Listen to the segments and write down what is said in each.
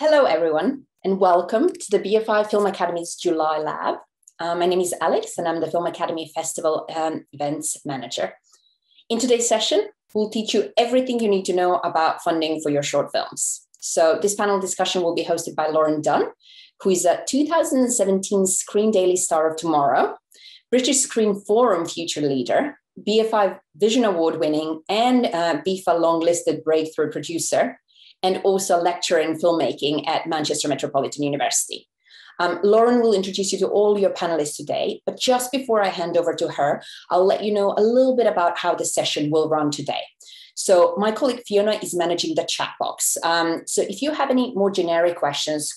Hello, everyone, and welcome to the BFI Film Academy's July Lab. My name is Alex, and I'm the Film Academy Festival Events Manager. In today's session, we'll teach you everything you need to know about funding for your short films. So this panel discussion will be hosted by Lauren Dunn, who is a 2017 Screen Daily Star of Tomorrow, British Screen Forum Future Leader, BFI Vision Award winning and BFA long-listed breakthrough producer, and also a lecturer in filmmaking at Manchester Metropolitan University. Lauren will introduce you to all your panelists today, but just before I hand over to her, I'll let you know a little bit about how the session will run today. So my colleague Fiona is managing the chat box. So if you have any more generic questions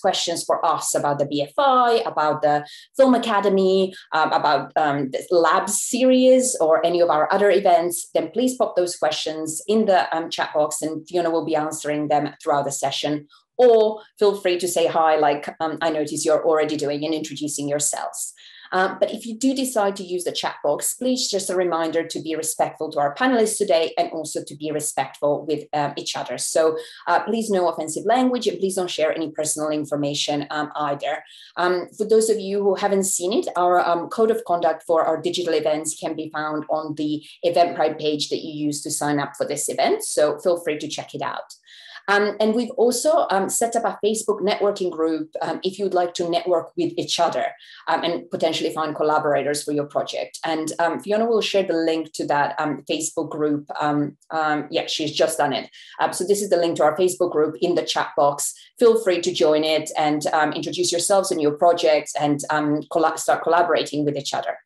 for us about the BFI, about the Film Academy, about the lab series or any of our other events, then please pop those questions in the chat box and Fiona will be answering them throughout the session. Or feel free to say hi, like I notice you're already doing and introducing yourselves. But if you do decide to use the chat box, please just a reminder to be respectful to our panelists today and also to be respectful with each other. So please no offensive language and please don't share any personal information either. For those of you who haven't seen it, our code of conduct for our digital events can be found on the Eventbrite page that you use to sign up for this event. So feel free to check it out. And we've also set up a Facebook networking group if you'd like to network with each other and potentially find collaborators for your project. And Fiona will share the link to that Facebook group. Yeah, she's just done it. So this is the link to our Facebook group in the chat box. Feel free to join it and introduce yourselves and your projects and start collaborating with each other.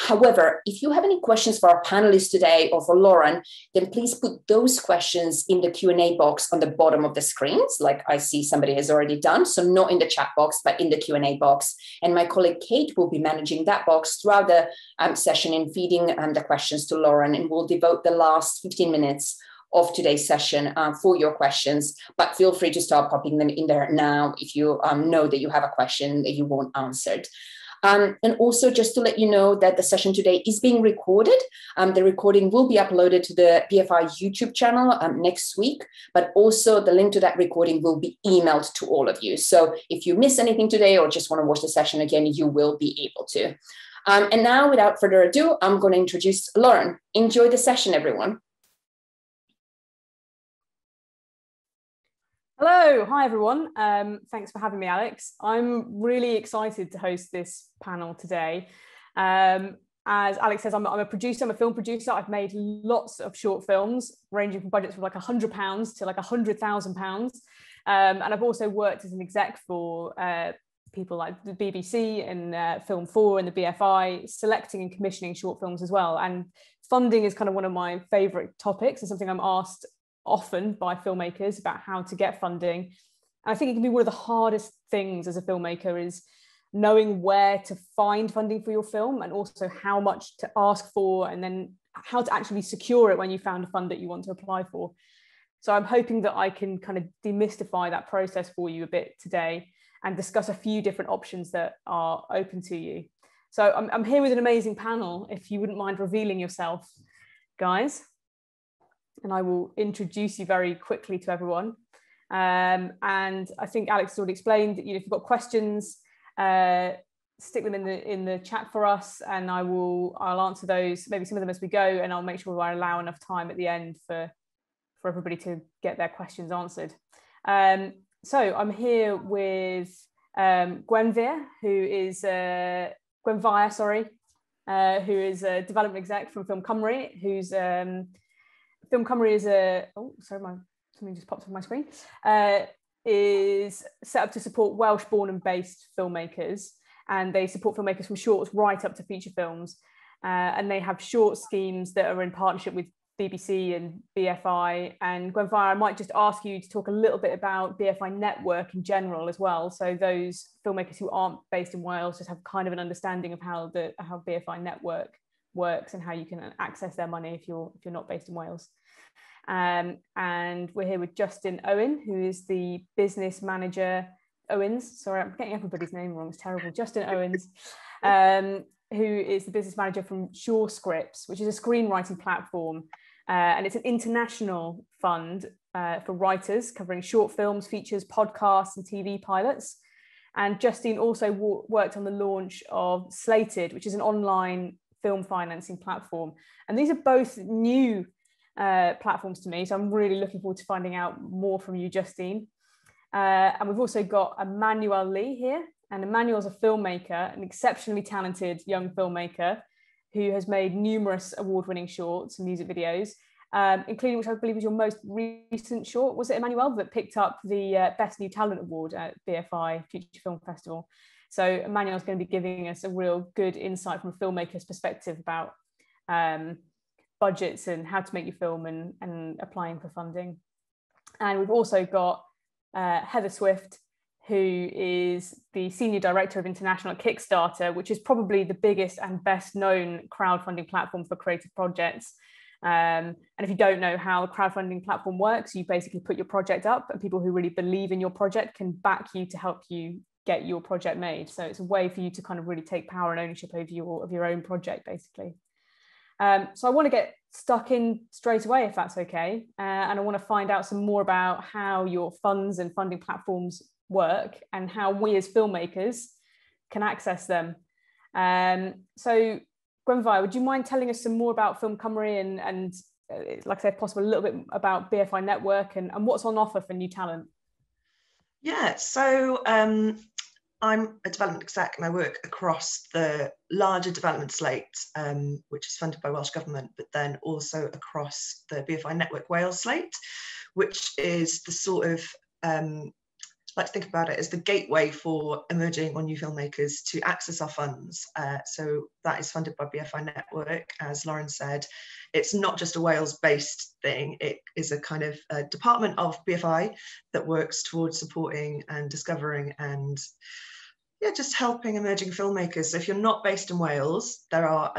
However, if you have any questions for our panelists today or for Lauren, then please put those questions in the Q&A box on the bottom of the screens, like I see somebody has already done. So not in the chat box, but in the Q&A box. And my colleague Kate will be managing that box throughout the session and feeding the questions to Lauren. And we'll devote the last 15 minutes of today's session for your questions, but feel free to start popping them in there now if you know that you have a question that you want answered. And also just to let you know that the session today is being recorded. The recording will be uploaded to the BFI YouTube channel next week, but also the link to that recording will be emailed to all of you. So if you miss anything today or just want to watch the session again, you will be able to. And now, without further ado, I'm going to introduce Lauren. Enjoy the session, everyone. Hello, hi everyone. Thanks for having me, Alex. I'm really excited to host this panel today. As Alex says, I'm a producer, I'm a film producer. I've made lots of short films, ranging from budgets from like £100 to like £100,000. And I've also worked as an exec for people like the BBC and Film Four and the BFI, selecting and commissioning short films as well. And funding is kind of one of my favourite topics and something I'm asked often by filmmakers about how to get funding. And I think it can be one of the hardest things as a filmmaker is knowing where to find funding for your film and also how much to ask for and then how to actually secure it when you found a fund that you want to apply for. So I'm hoping that I can kind of demystify that process for you a bit today and discuss a few different options that are open to you. So I'm here with an amazing panel, if you wouldn't mind revealing yourself, guys. And I will introduce you very quickly to everyone. And I think Alex already explained that, you know, if you've got questions, stick them in the chat for us, and I'll answer those, maybe some of them as we go, and I'll make sure I allow enough time at the end for everybody to get their questions answered. So I'm here with Gwenfair, who is a development exec from Ffilm Cymru, who's Ffilm Cymru is something just popped on my screen, is set up to support Welsh born and based filmmakers, and they support filmmakers from shorts right up to feature films, and they have short schemes that are in partnership with BBC and BFI. And Gwenfair, I might just ask you to talk a little bit about BFI Network in general as well, so those filmmakers who aren't based in Wales just have kind of an understanding of how BFI Network works and how you can access their money if you're not based in Wales. And we're here with Justine Owens, who is the business manager, Owens, sorry, I'm getting everybody's name wrong, it's terrible, Justine Owens, who is the business manager from Shore Scripts, which is a screenwriting platform and it's an international fund for writers covering short films, features, podcasts and TV pilots. And Justine also worked on the launch of Slated, which is an online film financing platform. And these are both new platforms to me, so I'm really looking forward to finding out more from you, Justine. And we've also got Emmanuel Lee here. And Emmanuel's a filmmaker, an exceptionally talented young filmmaker who has made numerous award-winning shorts and music videos, including which I believe was your most recent short, was it, Emmanuel, that picked up the Best New Talent Award at BFI Future Film Festival. So Emmanuel's going to be giving us a real good insight from a filmmaker's perspective about budgets and how to make your film and applying for funding. And we've also got Heather Swift, who is the Senior Director of International at Kickstarter, which is probably the biggest and best known crowdfunding platform for creative projects. And if you don't know how the crowdfunding platform works, you basically put your project up and people who really believe in your project can back you to help you get your project made. So it's a way for you to kind of really take power and ownership over of your own project, basically. So I want to get stuck in straight away, if that's okay. And I want to find out some more about how your funds and funding platforms work and how we as filmmakers can access them. So Gwenfair, would you mind telling us some more about Ffilm Cymru and like I said, possibly a little bit about BFI Network and what's on offer for new talent? Yeah, so I'm a development exec and I work across the larger development slate, which is funded by Welsh Government, but then also across the BFI Network Wales slate, which is the sort of like to think about it as the gateway for emerging or new filmmakers to access our funds. So that is funded by BFI Network. As Lauren said, it's not just a Wales-based thing. It is a kind of a department of BFI that works towards supporting and discovering and yeah, just helping emerging filmmakers. So if you're not based in Wales, there are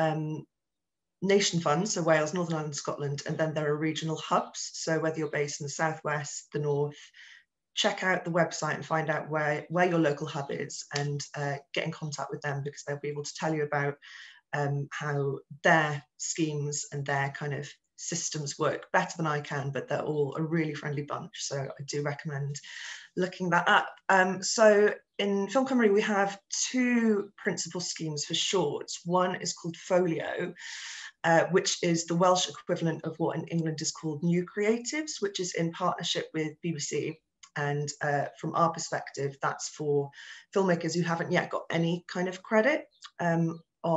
nation funds, so Wales, Northern Ireland, Scotland, and then there are regional hubs. So whether you're based in the Southwest, the North, check out the website and find out where your local hub is and get in contact with them because they'll be able to tell you about how their schemes and their kind of systems work better than I can, but they're all a really friendly bunch. So I do recommend looking that up. So in Ffilm Cymru, we have two principal schemes for shorts. One is called Folio, which is the Welsh equivalent of what in England is called New Creatives, which is in partnership with BBC. And from our perspective, that's for filmmakers who haven't yet got any kind of credit on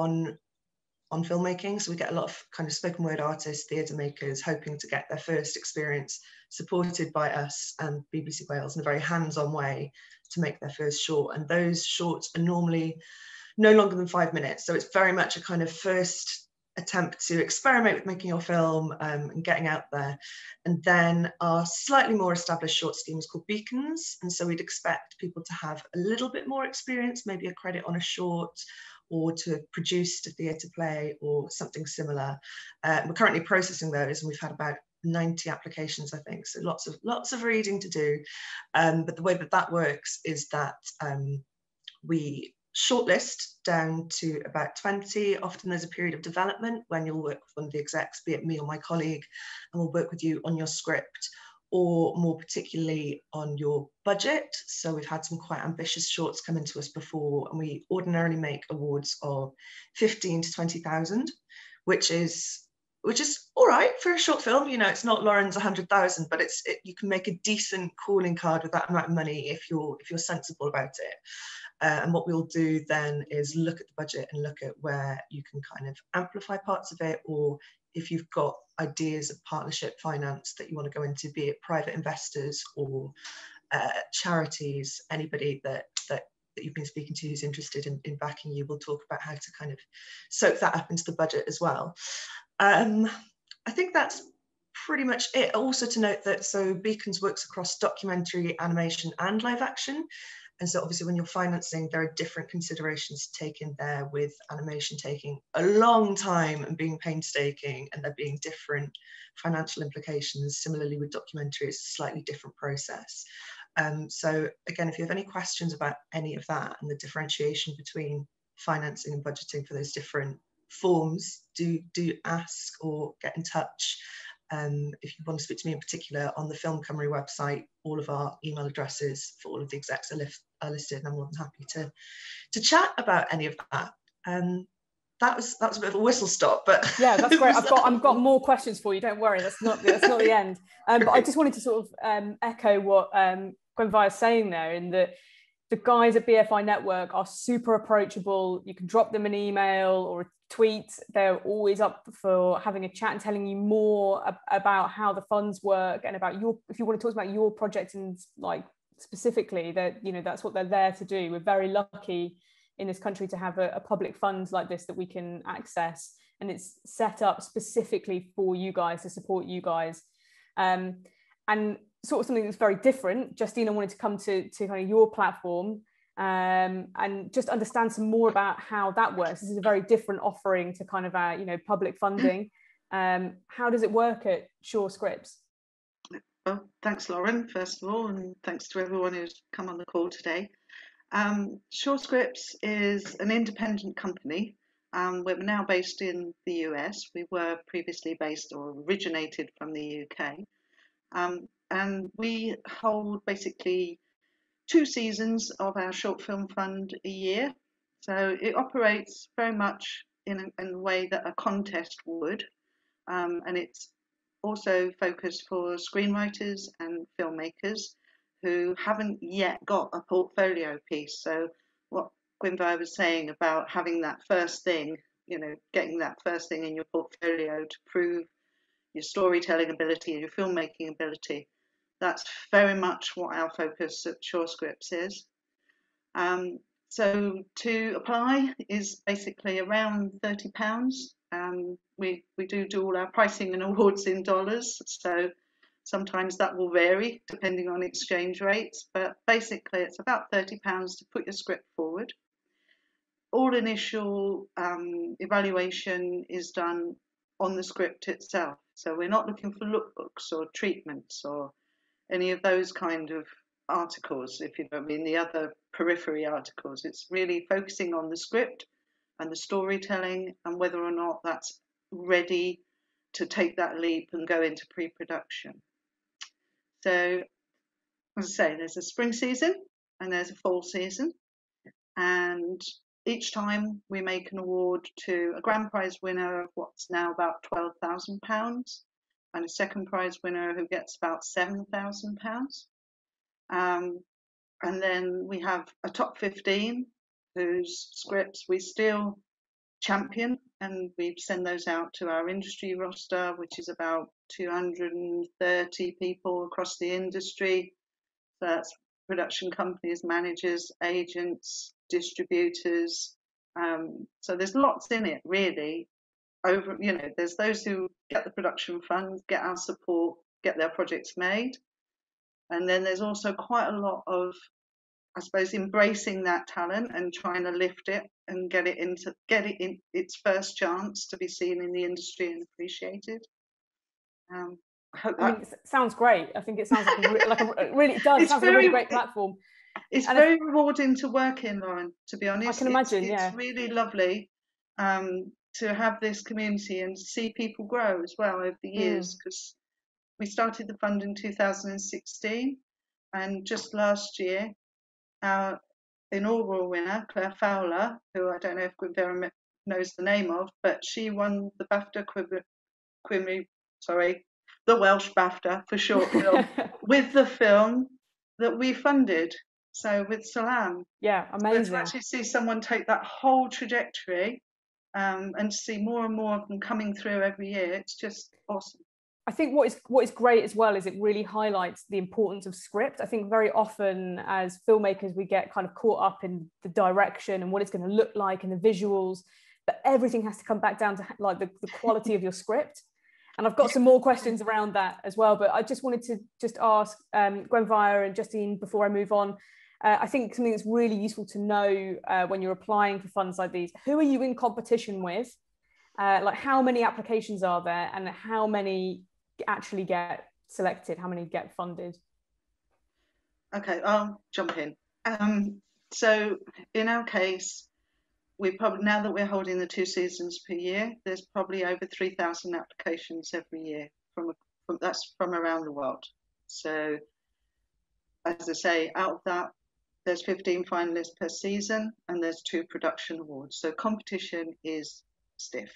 filmmaking. So we get a lot of kind of spoken word artists, theatre makers hoping to get their first experience supported by us and BBC Wales in a very hands-on way to make their first short. And those shorts are normally no longer than 5 minutes. So it's very much a kind of first attempt to experiment with making your film and getting out there. And then our slightly more established short scheme is called Beacons, and so we'd expect people to have a little bit more experience, maybe a credit on a short or to have produced a theatre play or something similar. We're currently processing those and we've had about 90 applications, I think, so lots of reading to do, but the way that that works is that we shortlist down to about 20. Often there's a period of development when you'll work with one of the execs, be it me or my colleague, and we'll work with you on your script or more particularly on your budget. So we've had some quite ambitious shorts come into us before, and we ordinarily make awards of 15 to 20,000, which is all right for a short film. You know, it's not Lauren's 100,000, but you can make a decent calling card with that amount of money if you're sensible about it. And what we'll do then is look at the budget and look at where you can kind of amplify parts of it, or if you've got ideas of partnership finance that you want to go into, be it private investors or charities, anybody that you've been speaking to who's interested in backing you, we'll talk about how to kind of soak that up into the budget as well. I think that's pretty much it. Also to note that so Beacons works across documentary, animation and live action. And so obviously when you're financing, there are different considerations to take in there, with animation taking a long time and being painstaking and there being different financial implications. Similarly with documentary, it's a slightly different process. So again, if you have any questions about any of that and the differentiation between financing and budgeting for those different forms, do ask or get in touch. If you want to speak to me in particular, on the Ffilm Cymru website, all of our email addresses for all of the execs are listed, and I'm more than happy to chat about any of that. That was a bit of a whistle stop, but yeah, that's great. I've got more questions for you. Don't worry, that's not the end. But I just wanted to sort of echo what Gwenfair is saying there, in that the guys at BFI Network are super approachable. You can drop them an email or a tweet. They're always up for having a chat and telling you more about how the funds work and about your, if you want to talk about your project and like specifically, that, you know, that's what they're there to do. We're very lucky in this country to have a public fund like this that we can access, and it's set up specifically for you guys, to support you guys. And sort of something that's very different, Justine, I wanted to come to kind of your platform and just understand some more about how that works. This is a very different offering to kind of our, you know, public funding. How does it work at Shore Scripts? Well, thanks, Lauren, first of all, and thanks to everyone who's come on the call today. Shore Scripts is an independent company. We're now based in the US. We were previously based or originated from the UK. And we hold basically 2 seasons of our short film fund a year. So it operates very much in a way that a contest would. And it's also focused for screenwriters and filmmakers who haven't yet got a portfolio piece. So what Gwenfair was saying about having that first thing, you know, getting that first thing in your portfolio to prove your storytelling ability and your filmmaking ability, that's very much what our focus at Shore Scripts is. So to apply is basically around £30. We do all our pricing and awards in dollars, so sometimes that will vary depending on exchange rates, but basically it's about £30 to put your script forward. All initial evaluation is done on the script itself, so we're not looking for lookbooks or treatments or any of those kind of articles, if you know what I mean, the other periphery articles. It's really focusing on the script and the storytelling and whether or not that's ready to take that leap and go into pre-production. So, as I say, there's a spring season and there's a fall season, and each time we make an award to a grand prize winner of what's now about £12,000 and a second prize winner who gets about £7,000. And then we have a top 15 whose scripts we still champion, and we send those out to our industry roster, which is about 230 people across the industry. So that's production companies, managers, agents, distributors. So there's lots in it, really. Over, you know, there's those who get the production funds, get our support, get their projects made, and then there's also quite a lot of, I suppose, embracing that talent and trying to lift it and get it in its first chance to be seen in the industry and appreciated. I mean, it sounds great. I think it sounds like it really does. It sounds like a really great platform. It's very rewarding to work in, Lauren, to be honest. I can imagine, yeah. It's really lovely to have this community and see people grow as well over the years, because we started the fund in 2016, and just last year, our inaugural winner, Claire Fowler, who I don't know if Gwenfair knows the name of, but she won the BAFTA Cymru, sorry, the Welsh BAFTA for short film with the film that we funded. So with Salam. Yeah, amazing. So to actually see someone take that whole trajectory and to see more and more of them coming through every year, it's just awesome. I think what is great as well is it really highlights the importance of script. I think very often as filmmakers, we get kind of caught up in the direction and what it's going to look like and the visuals, but everything has to come back down to like the quality of your script. And I've got some more questions around that as well, but I just wanted to just ask Gwenfair and Justine before I move on. I think something that's really useful to know when you're applying for funds like these, who are you in competition with? Like how many applications are there and how many actually get selected? How many get funded? Okay, I'll jump in. So in our case, we probably, now that we're holding the 2 seasons per year, there's probably over 3,000 applications every year that's from around the world. So as I say, out of that, there's 15 finalists per season, and there's 2 production awards. So competition is stiff.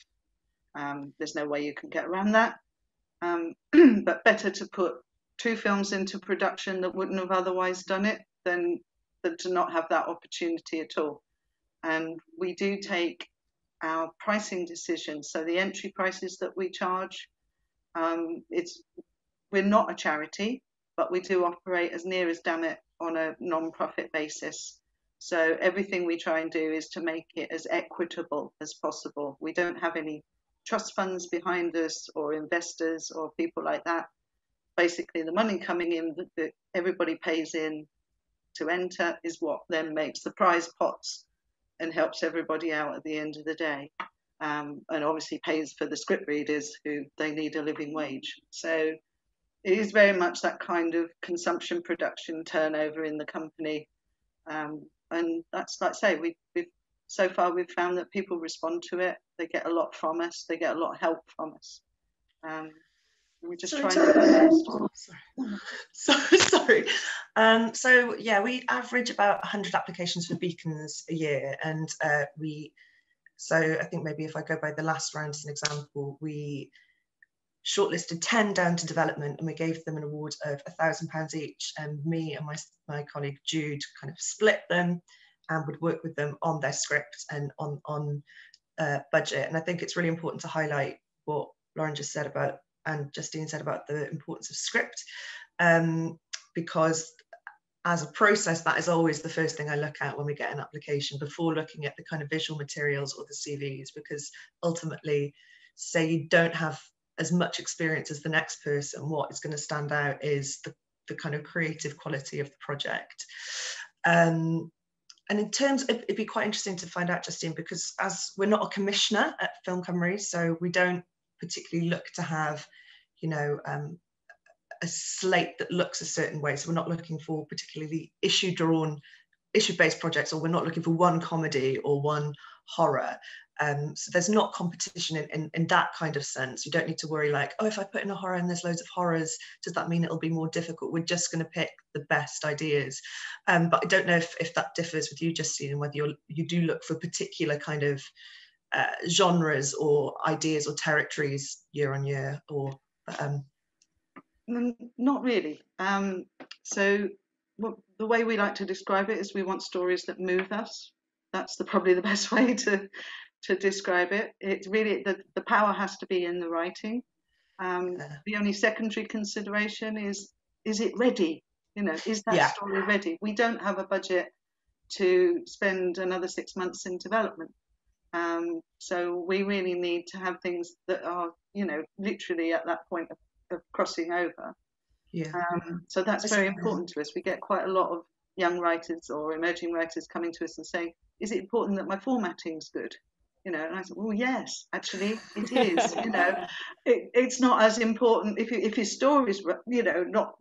There's no way you can get around that. But better to put 2 films into production that wouldn't have otherwise done it than to not have that opportunity at all. And we do take our pricing decisions. So the entry prices that we charge, we're not a charity, but we do operate as near as damn it on a non-profit basis. So everything we try and do is to make it as equitable as possible. We don't have any trust funds behind us or investors or people like that. Basically, the money coming in that everybody pays in to enter is what then makes the prize pots and helps everybody out at the end of the day. And obviously pays for the script readers who they need a living wage. So it is very much that kind of consumption, production, turnover in the company. And that's, like I say, so far we've found that people respond to it. They get a lot from us. They get a lot of help from us. We're just trying to... Sorry. So, yeah, we average about 100 applications for Beacons a year. And so I think maybe if I go by the last round as an example, we shortlisted 10 down to development, and we gave them an award of £1,000 each. And me and my colleague Jude kind of split them and would work with them on their script and on budget. And I think it's really important to highlight what Lauren just said about, and Justine said about, the importance of script, because as a process, that is always the first thing I look at when we get an application, before looking at the kind of visual materials or the CVs, because ultimately, say you don't have as much experience as the next person, what is going to stand out is the kind of creative quality of the project. And in terms, it'd be quite interesting to find out, Justine, because as we're not a commissioner at Ffilm Cymru, so we don't particularly look to have, you know, a slate that looks a certain way. So we're not looking for particularly issue-based projects, or we're not looking for one comedy or one horror. So there's not competition in that kind of sense. You don't need to worry like, oh, if I put in a horror and there's loads of horrors, does that mean it'll be more difficult? We're just going to pick the best ideas. But I don't know if that differs with you, Justine, and whether you do look for particular kind of genres or ideas or territories year on year, or... Not really. So the way we like to describe it is we want stories that move us. That's probably the best way to describe it. It's really, the power has to be in the writing. The only secondary consideration is it ready? You know, is that story ready? We don't have a budget to spend another 6 months in development. So we really need to have things that are, you know, literally at that point of crossing over. So that's very important to us. We get quite a lot of young writers or emerging writers coming to us and saying, is it important that my formatting's good? You know, and I said, well, yes, actually it is. You know, it's not as important if your story's, you know, not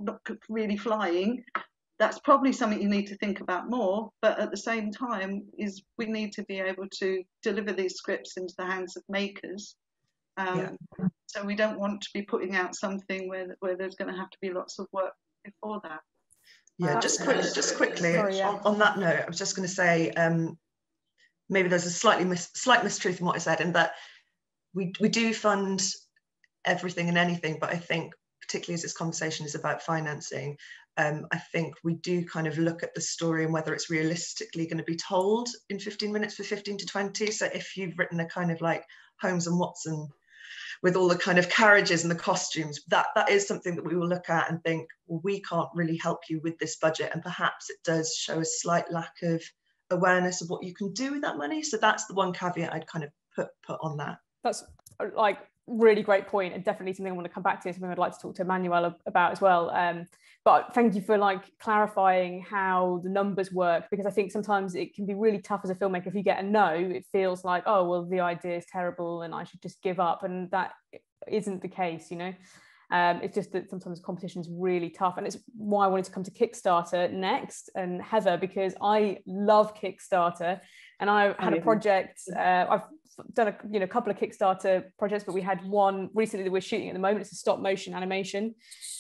really flying. That's probably something you need to think about more, but at the same time is we need to be able to deliver these scripts into the hands of makers. So we don't want to be putting out something where there's going to have to be lots of work before that. Just quickly, sorry, on that note, I was just going to say maybe there's a slight mistruth in what I said, in that we do fund everything and anything, but I think particularly as this conversation is about financing, I think we do kind of look at the story and whether it's realistically going to be told in 15 minutes for 15 to 20. So if you've written a kind of like Holmes and Watson with all the kind of carriages and the costumes, that is something that we will look at and think, well, we can't really help you with this budget, and perhaps it does show a slight lack of awareness of what you can do with that money. So that's the one caveat I'd kind of put on that. That's like really great point, and definitely something I want to come back to, something I'd like to talk to Emmanuel about as well. But thank you for like clarifying how the numbers work, because I think sometimes it can be really tough as a filmmaker. If you get a no, it feels like, oh, well, the idea is terrible and I should just give up. And that isn't the case, you know. It's just that sometimes competition is really tough. And it's why I wanted to come to Kickstarter next, and Heather, because I love Kickstarter. And I had a project, I've done a couple of Kickstarter projects, but we had one recently that we're shooting at the moment. It's a stop motion animation,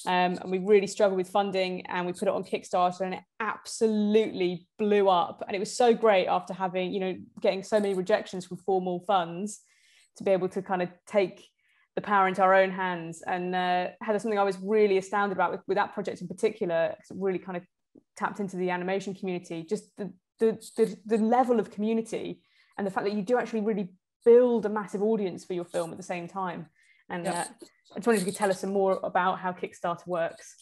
and we really struggled with funding, and we put it on Kickstarter and it absolutely blew up. And it was so great after having getting so many rejections from formal funds to be able to kind of take the power into our own hands. And Heather, something I was really astounded about with that project in particular, because it really kind of tapped into the animation community, just the level of community and the fact that you do actually really build a massive audience for your film at the same time. And I just wondered if you could tell us some more about how Kickstarter works.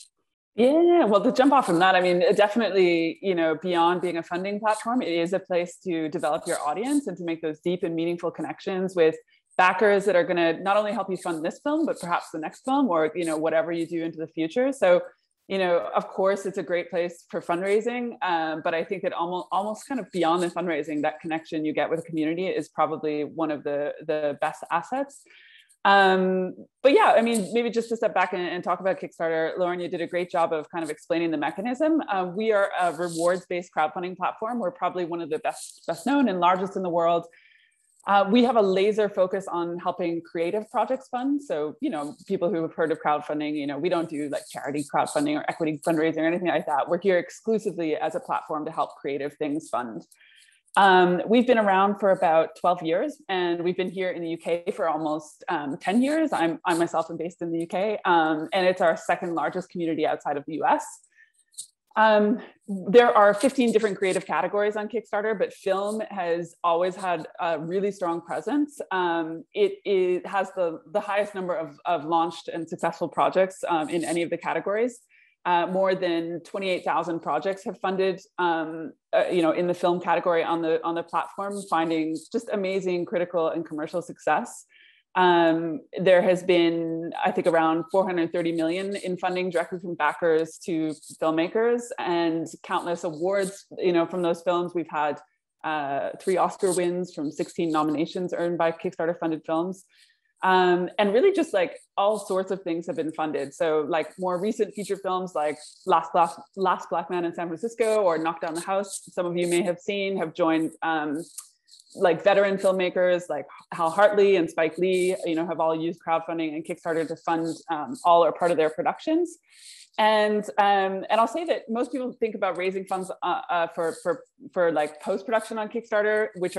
Yeah, well, to jump off from that, I mean, definitely, beyond being a funding platform, it is a place to develop your audience and to make those deep and meaningful connections with backers that are going to not only help you fund this film, but perhaps the next film or, whatever you do into the future. So, of course, it's a great place for fundraising, but I think that almost kind of beyond the fundraising, that connection you get with a community is probably one of the best assets. But yeah, I mean, maybe just to step back and talk about Kickstarter, Lauren, you did a great job of kind of explaining the mechanism. We are a rewards-based crowdfunding platform. We're probably one of the best known and largest in the world. We have a laser focus on helping creative projects fund. So, people who have heard of crowdfunding, we don't do like charity crowdfunding or equity fundraising or anything like that. We're here exclusively as a platform to help creative things fund. We've been around for about 12 years, and we've been here in the UK for almost 10 years. I myself am based in the UK, and it's our second largest community outside of the US. There are 15 different creative categories on Kickstarter, but film has always had a really strong presence. It has the highest number of launched and successful projects in any of the categories. More than 28,000 projects have funded, in the film category on the platform, finding just amazing critical and commercial success. There has been, I think, around 430 million in funding directly from backers to filmmakers, and countless awards, from those films. We've had 3 Oscar wins from 16 nominations earned by Kickstarter funded films. And really just like all sorts of things have been funded. So like more recent feature films like Last Black Man in San Francisco or Knock Down the House, some of you may have seen, have joined like veteran filmmakers like Hal Hartley and Spike Lee, have all used crowdfunding and Kickstarter to fund all or part of their productions. And I'll say that most people think about raising funds for like post-production on Kickstarter, which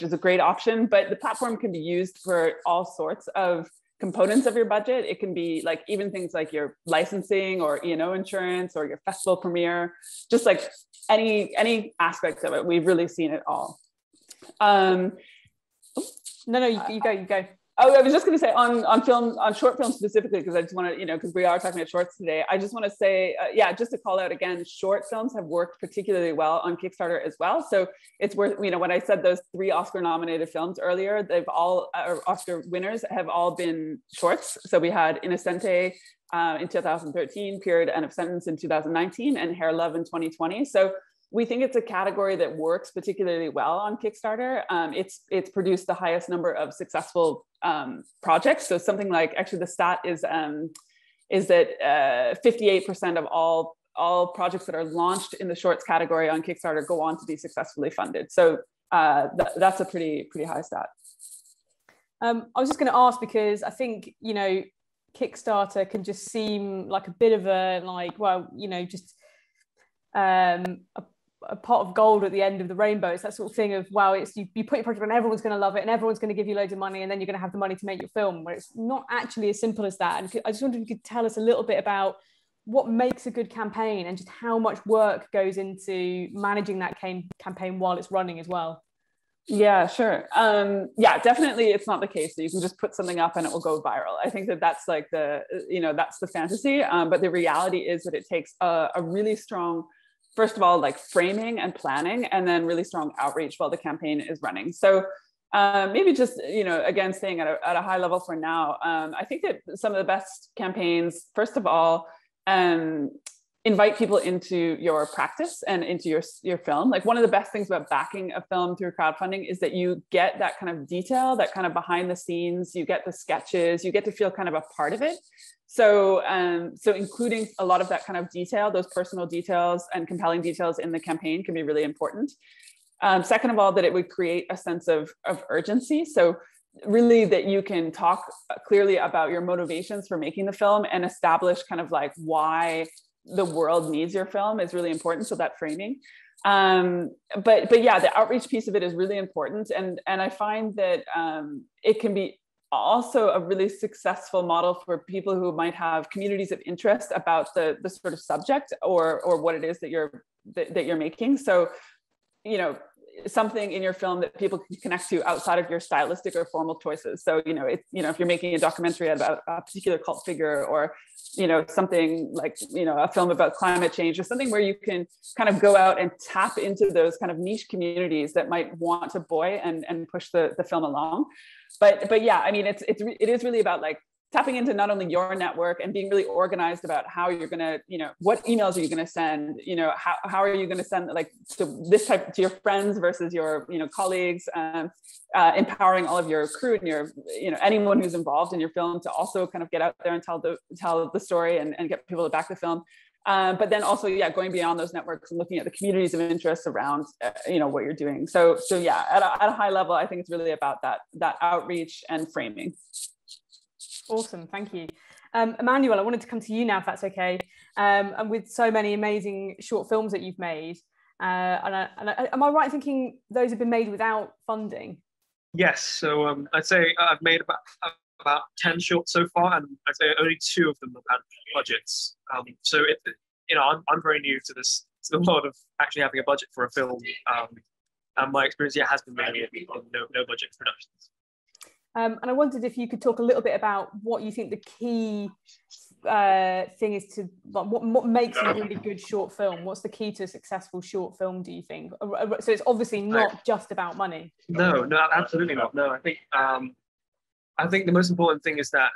is a great option, but the platform can be used for all sorts of components of your budget. It can be like even things like your licensing or E&O insurance or your festival premiere, just like any aspect of it. We've really seen it all. No, you go. Oh, I was just going to say on short film specifically, because I just want to, because we are talking about shorts today. I just want to say, just to call out again, short films have worked particularly well on Kickstarter as well. So it's worth, when I said those 3 Oscar nominated films earlier, they've all, Oscar winners have all been shorts. So we had Innocente in 2013, Period End of Sentence in 2019, and Hair Love in 2020. So we think it's a category that works particularly well on Kickstarter. It's produced the highest number of successful projects. So something like, actually the stat is that 58% of all projects that are launched in the shorts category on Kickstarter go on to be successfully funded. So that's a pretty high stat. I was just going to ask, because I think, Kickstarter can just seem like a bit of a, like, well, just a pot of gold at the end of the rainbow. It's that sort of thing of, wow, it's you put your project on, everyone's going to love it and everyone's going to give you loads of money, and then you're going to have the money to make your film, where it's not actually as simple as that. And I just wondered if you could tell us a little bit about what makes a good campaign and just how much work goes into managing that campaign while it's running as well. Yeah, sure. Definitely it's not the case that you can just put something up and it will go viral. I think that that's like that's the fantasy. But the reality is that it takes a really strong, first of all, like framing and planning, and then really strong outreach while the campaign is running. So maybe just, again, staying at a high level for now, I think that some of the best campaigns, first of all, invite people into your practice and into your film. Like one of the best things about backing a film through crowdfunding is that you get that kind of detail, that kind of behind the scenes, you get the sketches, you get to feel kind of a part of it. So, so including a lot of that kind of detail, those personal details and compelling details in the campaign can be really important. Second of all, that it would create a sense of urgency. So really that you can talk clearly about your motivations for making the film and establish kind of like why the world needs your film is really important. So that framing. But yeah, the outreach piece of it is really important. And I find that it can be also a really successful model for people who might have communities of interest about the sort of subject or what it is that you're making. So, you know, something in your film that people can connect to outside of your stylistic or formal choices. So, you know, it's, you know, if you're making a documentary about a particular cult figure or, you know, something like, you know, a film about climate change or something where you can kind of go out and tap into those kind of niche communities that might want to buoy and push the film along. But yeah, I mean, it is really about like tapping into not only your network and being really organized about how you're going to, you know, what emails are you going to send, you know, how are you going to send like to this type to your friends versus your, you know, colleagues, empowering all of your crew and your, you know, anyone who's involved in your film to also kind of get out there and tell the story and get people to back the film. But then also, yeah, going beyond those networks and looking at the communities of interest around, you know, what you're doing. So yeah, at a high level, I think it's really about that outreach and framing. Awesome, thank you. Emmanuel, I wanted to come to you now, if that's okay. And with so many amazing short films that you've made, am I right thinking those have been made without funding? Yes, so I'd say I've made about 10 shorts so far, and I'd say only 2 of them have had budgets. So, you know, I'm very new to this, to the world of actually having a budget for a film. And my experience, yeah, has been mainly on no budget productions. And I wondered if you could talk a little bit about what you think the key thing is to what makes a really good short film. What's the key to a successful short film, do you think? So it's obviously not just about money. No, absolutely not. No, I think the most important thing is that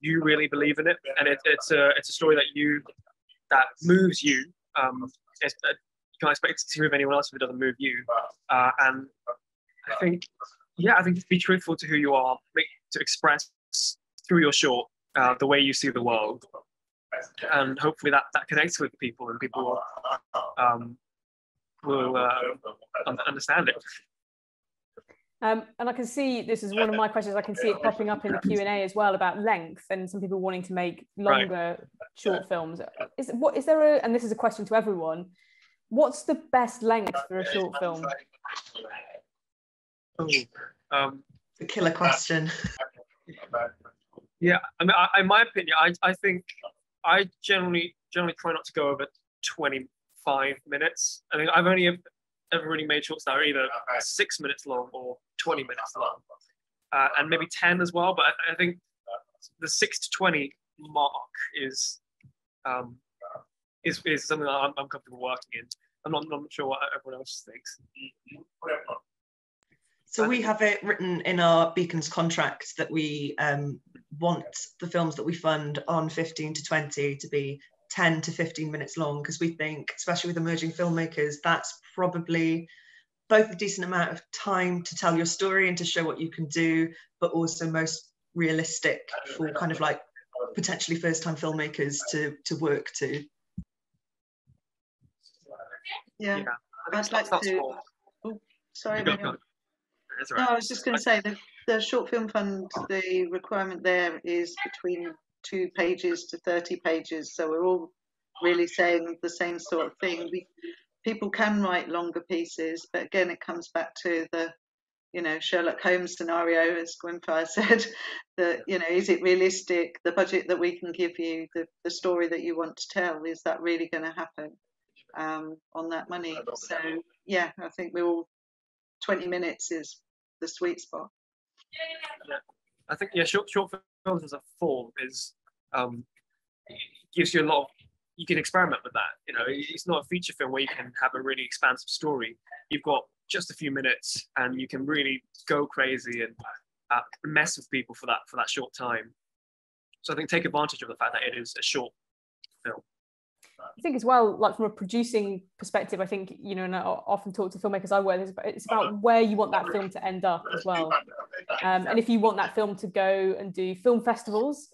you really believe in it, and it's a story that moves you. You can't expect it to move anyone else if it doesn't move you. And I think. Yeah, I think just be truthful to who you are, to express through your short the way you see the world, and hopefully that connects with people and people will understand it. And I can see this is one of my questions. I can see it popping up in the Q&A as well about length and some people wanting to make longer short films. And this is a question to everyone. What's the best length for a short film? The killer question. Yeah, I mean, in my opinion, I think I generally try not to go over 25 minutes. I mean, I've only ever really made shorts that are either 6 minutes long or 20 minutes long, and maybe 10 as well. But I think the 6 to 20 mark is something that I'm comfortable working in. I'm not sure what everyone else thinks. So we have it written in our Beacons contract that we want the films that we fund on 15 to 20 to be 10 to 15 minutes long, because we think, especially with emerging filmmakers, that's probably both a decent amount of time to tell your story and to show what you can do, but also most realistic for kind of like potentially first-time filmmakers to work to. Yeah. I'd like to... Oh, sorry. Right. No, I was just going to say the Short Film Fund, the requirement there is between 2 pages to 30 pages. So we're all really saying the same sort of thing. People can write longer pieces, but again, it comes back to the, you know, Sherlock Holmes scenario, as Gwenfair said, that, you know, is it realistic? The budget that we can give you, the story that you want to tell, is that really going to happen on that money? So, yeah, I think we're all 20 minutes is the sweet spot. Yeah. I think, yeah, short films as a form is gives you a lot of, you can experiment with that. You know, it's not a feature film where you can have a really expansive story. You've got just a few minutes and you can really go crazy and mess with people for that short time. So I think take advantage of the fact that it is a short film. I think as well, like from a producing perspective, I think, you know, and I often talk to filmmakers I work with, it's about where you want that film to end up as well. And if you want that film to go and do film festivals,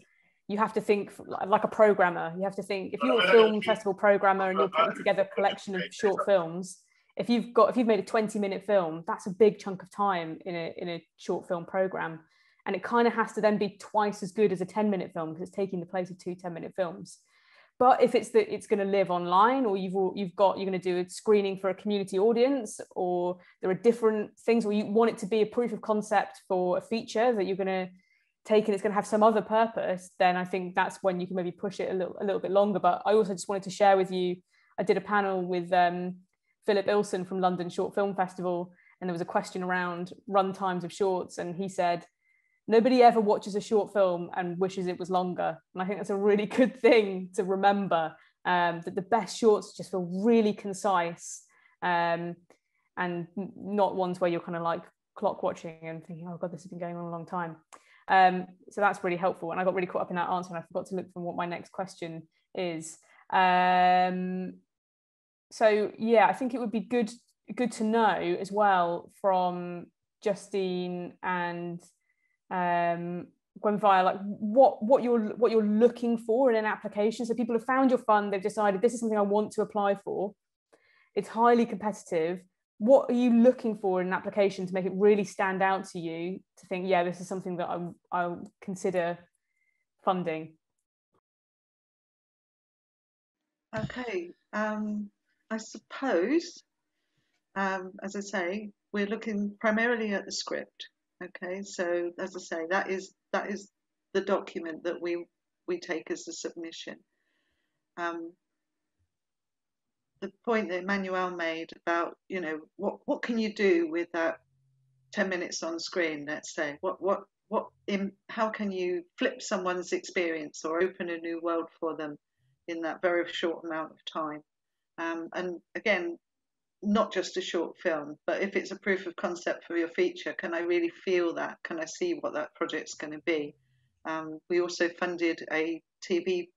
you have to think like a programmer. You have to think, if you're a film festival programmer and you're putting together a collection of short films, if you've made a 20-minute film, that's a big chunk of time in a short film program, and it kind of has to then be twice as good as a 10-minute film because it's taking the place of two 10-minute films. But if it's going to live online, or you're going to do a screening for a community audience, or there are different things where you want it to be a proof of concept for a feature that you're going to take and it's going to have some other purpose, then I think that's when you can maybe push it a little bit longer. But I also just wanted to share with you, I did a panel with Philip Ilson from London Short Film Festival, and there was a question around run times of shorts, and he said, nobody ever watches a short film and wishes it was longer. And I think that's a really good thing to remember, that the best shorts just feel really concise, and not ones where you're kind of like clock watching and thinking, oh God, this has been going on a long time. So that's really helpful. And I got really caught up in that answer and I forgot to look for what my next question is. So yeah, I think it would be good to know as well from Justine and Gwenfair, like what you're looking for in an application. So people have found your fund, they've decided this is something I want to apply for. It's highly competitive. What are you looking for in an application to make it really stand out to you, to think, yeah, this is something that I'll consider funding? Okay, I suppose, as I say, we're looking primarily at the script. Okay, so as I say, that is the document that we take as a submission. The point that Emmanuel made about, you know, what can you do with that 10 minutes on screen, let's say, how can you flip someone's experience or open a new world for them in that very short amount of time? And again, not just a short film, but if it's a proof of concept for your feature, can I really feel that? Can I see what that project's going to be? We also funded a TV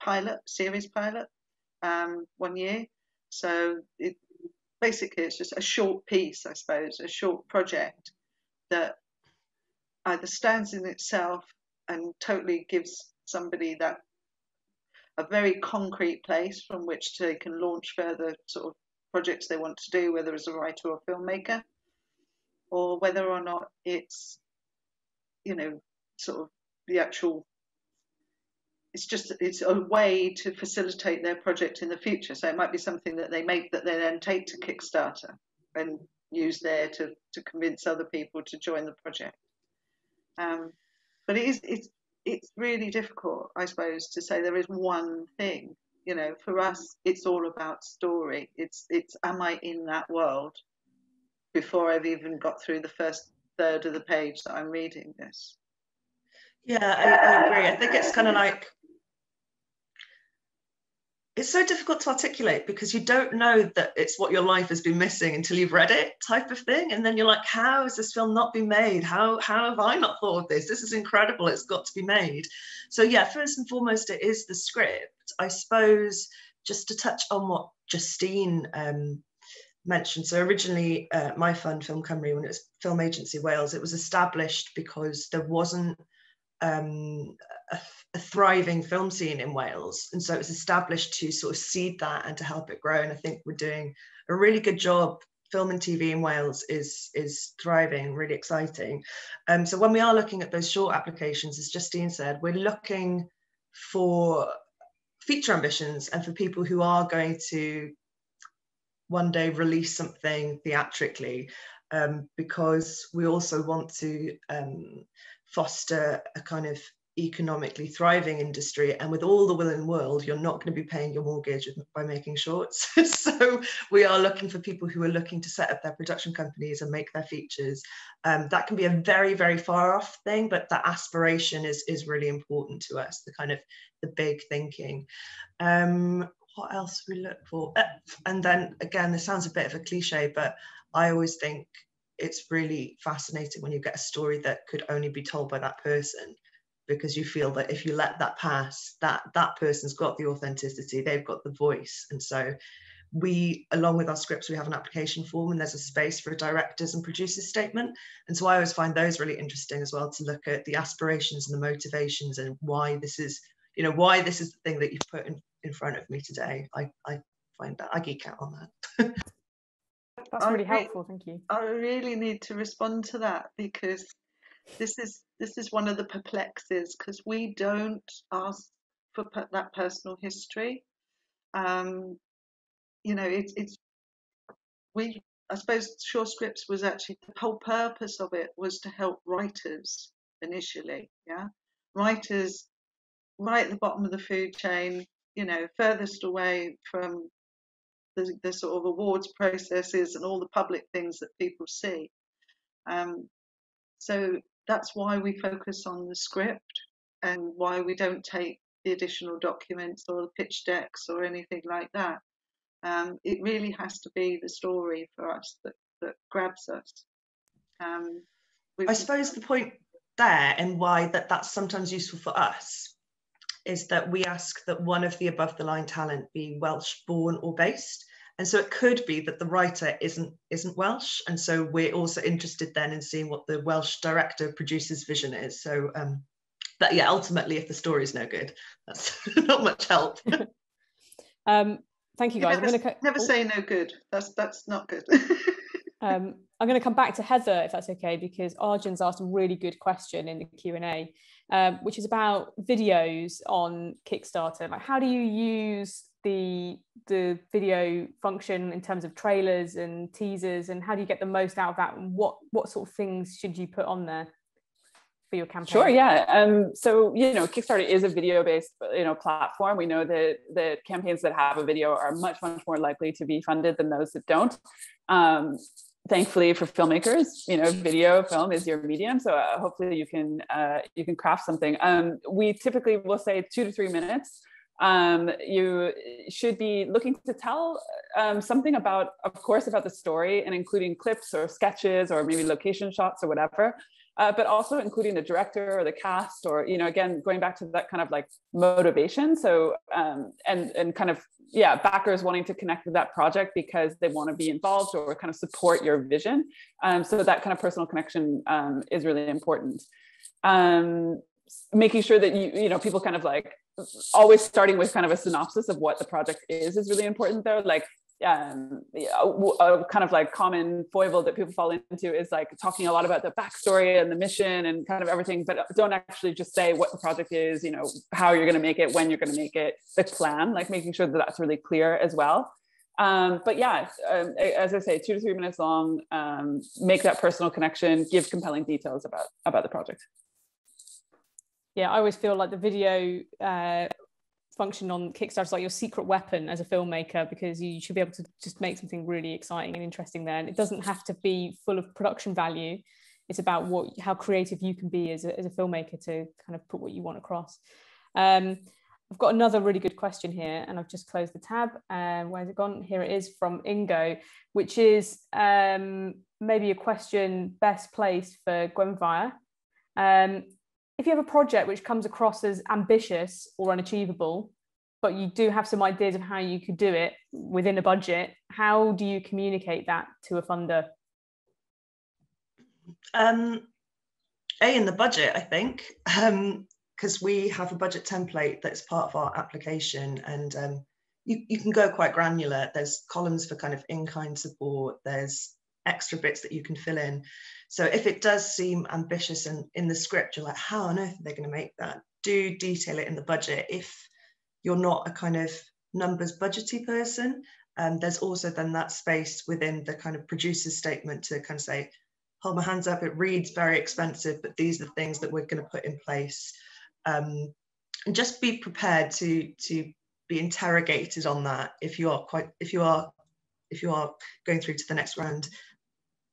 series pilot 1 year. So it's just a short piece, I suppose, a short project that either stands in itself and totally gives somebody a very concrete place from which they can launch further sort of projects they want to do, whether as a writer or filmmaker, or whether or not it's, you know, sort of the actual, it's a way to facilitate their project in the future. So it might be something that they make that they then take to Kickstarter and use there to convince other people to join the project. But it's really difficult, I suppose, to say there is one thing. You know, for us, it's all about story. It's am I in that world before I've even got through the first third of the page that I'm reading this? Yeah, I agree. I think it's kind of like, it's so difficult to articulate because you don't know that it's what your life has been missing until you've read it, type of thing. And then you're like, how has this film not been made? How have I not thought of this? This is incredible. It's got to be made. So yeah, first and foremost, it is the script. I suppose just to touch on what Justine mentioned. So originally my fund, Ffilm Cymru, when it was Film Agency Wales, it was established because there wasn't a thriving film scene in Wales, and so it was established to sort of seed that and to help it grow. And I think we're doing a really good job. Film and TV in Wales is thriving, really exciting. So when we are looking at those short applications, as Justine said, we're looking for feature ambitions and for people who are going to one day release something theatrically, because we also want to foster a kind of economically thriving industry, and with all the will in the world, you're not going to be paying your mortgage by making shorts. So we are looking for people who are looking to set up their production companies and make their features. That can be a very, very far off thing, but that aspiration is really important to us, the kind of the big thinking. What else we look for? And then again, this sounds a bit of a cliche, but I always think it's really fascinating when you get a story that could only be told by that person, because you feel that if you let that pass, that person's got the authenticity, they've got the voice. And so we, along with our scripts, we have an application form, and there's a space for a director's and producer's statement. And so I always find those really interesting as well, to look at the aspirations and the motivations and why this is, you know, why this is the thing that you've put in front of me today. I find that, I geek out on that. That's really helpful, thank you. I really need to respond to that, because this is one of the perplexes, because we don't ask for that personal history. You know, I suppose Shore Scripts was actually, the whole purpose of it was to help writers initially, yeah? Writers right at the bottom of the food chain, you know, furthest away from the sort of awards processes and all the public things that people see. So that's why we focus on the script and why we don't take the additional documents or the pitch decks or anything like that. It really has to be the story for us that grabs us. I suppose the point there, and why that's sometimes useful for us, is that we ask that one of the above the line talent be Welsh born or based. And so it could be that the writer isn't Welsh. And so we're also interested then in seeing what the Welsh director producer's vision is. So that, yeah, ultimately, if the story is no good, that's not much help. Thank you guys. Never say no good. That's not good. I'm going to come back to Heather, if that's okay, because Arjun's asked a really good question in the Q&A, which is about videos on Kickstarter. Like, how do you use the video function in terms of trailers and teasers, and how do you get the most out of that? And what sort of things should you put on there for your campaign? Sure, yeah. So, you know, Kickstarter is a video-based, you know, platform. We know that the campaigns that have a video are much, much more likely to be funded than those that don't. Thankfully for filmmakers, you know, video film is your medium, so hopefully you can craft something. We typically will say 2 to 3 minutes. You should be looking to tell something about, of course, about the story, and including clips or sketches or maybe location shots or whatever. But also including the director or the cast, or, you know, again, going back to that kind of like motivation. So, and kind of, yeah, backers wanting to connect with that project because they want to be involved or kind of support your vision. So that kind of personal connection is really important. Making sure that, you know, people kind of like always starting with kind of a synopsis of what the project is really important though. Like, a kind of like common foible that people fall into is like talking a lot about the backstory and the mission and kind of everything, but don't actually just say what the project is, you know, how you're going to make it, when you're going to make it, the plan, like making sure that that's really clear as well. But yeah, as I say, 2 to 3 minutes long, make that personal connection, give compelling details about the project. Yeah, I always feel like the video function on Kickstarter is like your secret weapon as a filmmaker, because you should be able to just make something really exciting and interesting there, and it doesn't have to be full of production value. It's about how creative you can be as a filmmaker to kind of put what you want across. I've got another really good question here, and I've just closed the tab, and where's it gone? Here it is, from Ingo, which is maybe a question best placed for Gwenfair. If you have a project which comes across as ambitious or unachievable, but you do have some ideas of how you could do it within a budget, how do you communicate that to a funder? In the budget, I think, because we have a budget template that's part of our application, and you can go quite granular. There's columns for kind of in-kind support, there's extra bits that you can fill in. So if it does seem ambitious and in the script you're like, how on earth are they going to make that? Do detail it in the budget if you're not a kind of numbers budgety person. There's also then that space within the kind of producer's statement to kind of say, hold my hands up, it reads very expensive, but these are the things that we're going to put in place. And just be prepared to be interrogated on that if you are going through to the next round.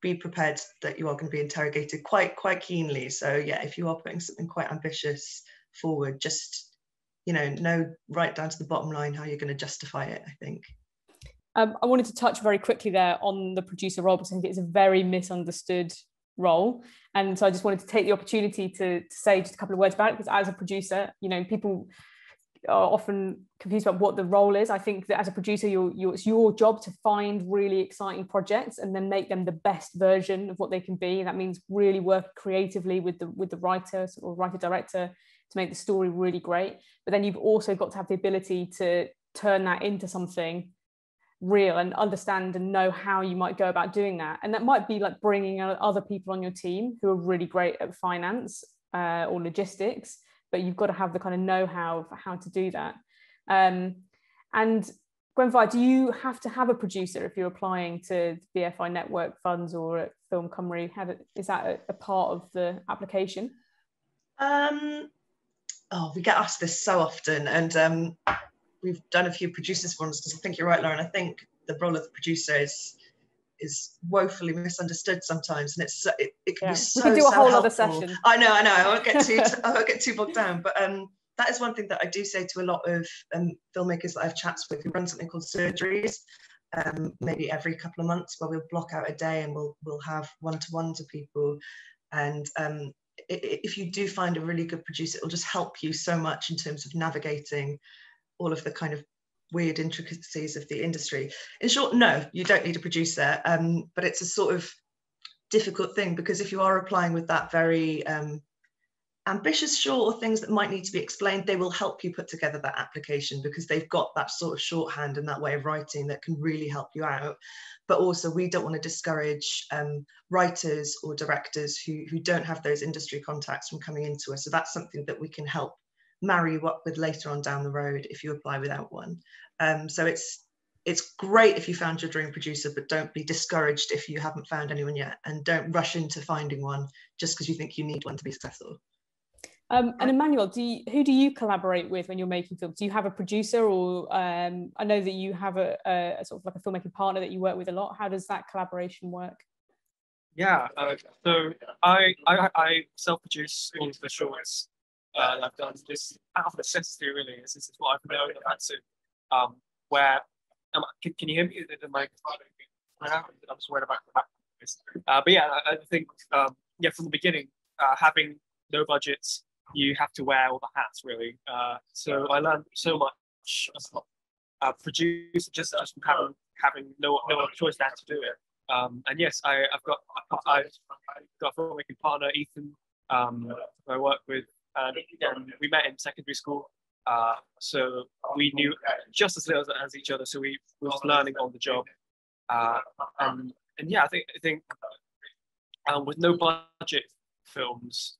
Be prepared that you are going to be interrogated quite keenly. So yeah, if you are putting something quite ambitious forward, just, you know right down to the bottom line how you're going to justify it, I think. I wanted to touch very quickly there on the producer role, because I think it's a very misunderstood role, and so I just wanted to take the opportunity to say just a couple of words about it, because as a producer, you know, people are often confused about what the role is. I think that as a producer, it's your job to find really exciting projects and then make them the best version of what they can be. And that means really work creatively with the writer or writer-director to make the story really great. But then you've also got to have the ability to turn that into something real and understand and know how you might go about doing that. And that might be like bringing other people on your team who are really great at finance or logistics, but you've got to have the kind of know-how for how to do that. And Gwenfair, do you have to have a producer if you're applying to BFI Network funds or at Ffilm Cymru? Is that a part of the application? Oh, we get asked this so often, and we've done a few producers forums because I think you're right, Lauren. I think the role of the producer is woefully misunderstood sometimes, and it can be so. We could do a whole other session. I know. I won't get too bogged down, but that is one thing that I do say to a lot of filmmakers that I've chats with who run something called surgeries. Maybe every couple of months, where we'll block out a day and we'll have one-to-ones with people, and if you do find a really good producer, it'll just help you so much in terms of navigating all of the kind of weird intricacies of the industry. In short, no, you don't need a producer, but it's a sort of difficult thing, because if you are applying with that very ambitious short or things that might need to be explained, they will help you put together that application, because they've got that sort of shorthand and that way of writing that can really help you out. But also, we don't want to discourage writers or directors who don't have those industry contacts from coming into us. So that's something that we can help marry you up with later on down the road if you apply without one. So it's great if you found your dream producer, but don't be discouraged if you haven't found anyone yet, and don't rush into finding one just because you think you need one to be successful. And Emmanuel, who do you collaborate with when you're making films? Do you have a producer, or I know that you have a sort of like a filmmaking partner that you work with a lot. How does that collaboration work? Yeah, so I self-produce all of the shorts that I've done. This out of necessity, really, is this is what I've known about to where. Can you hear me? The microphone. I'm just worried about this. But yeah, I think from the beginning, having no budgets, you have to wear all the hats, really. So I learned so much produce just from having no other choice than to do it. And yes, I've got a filmmaking partner, Ethan, who I work with, and we met in secondary school, so we knew just as little as each other. So we were learning on the job, and yeah, I think with no budget films,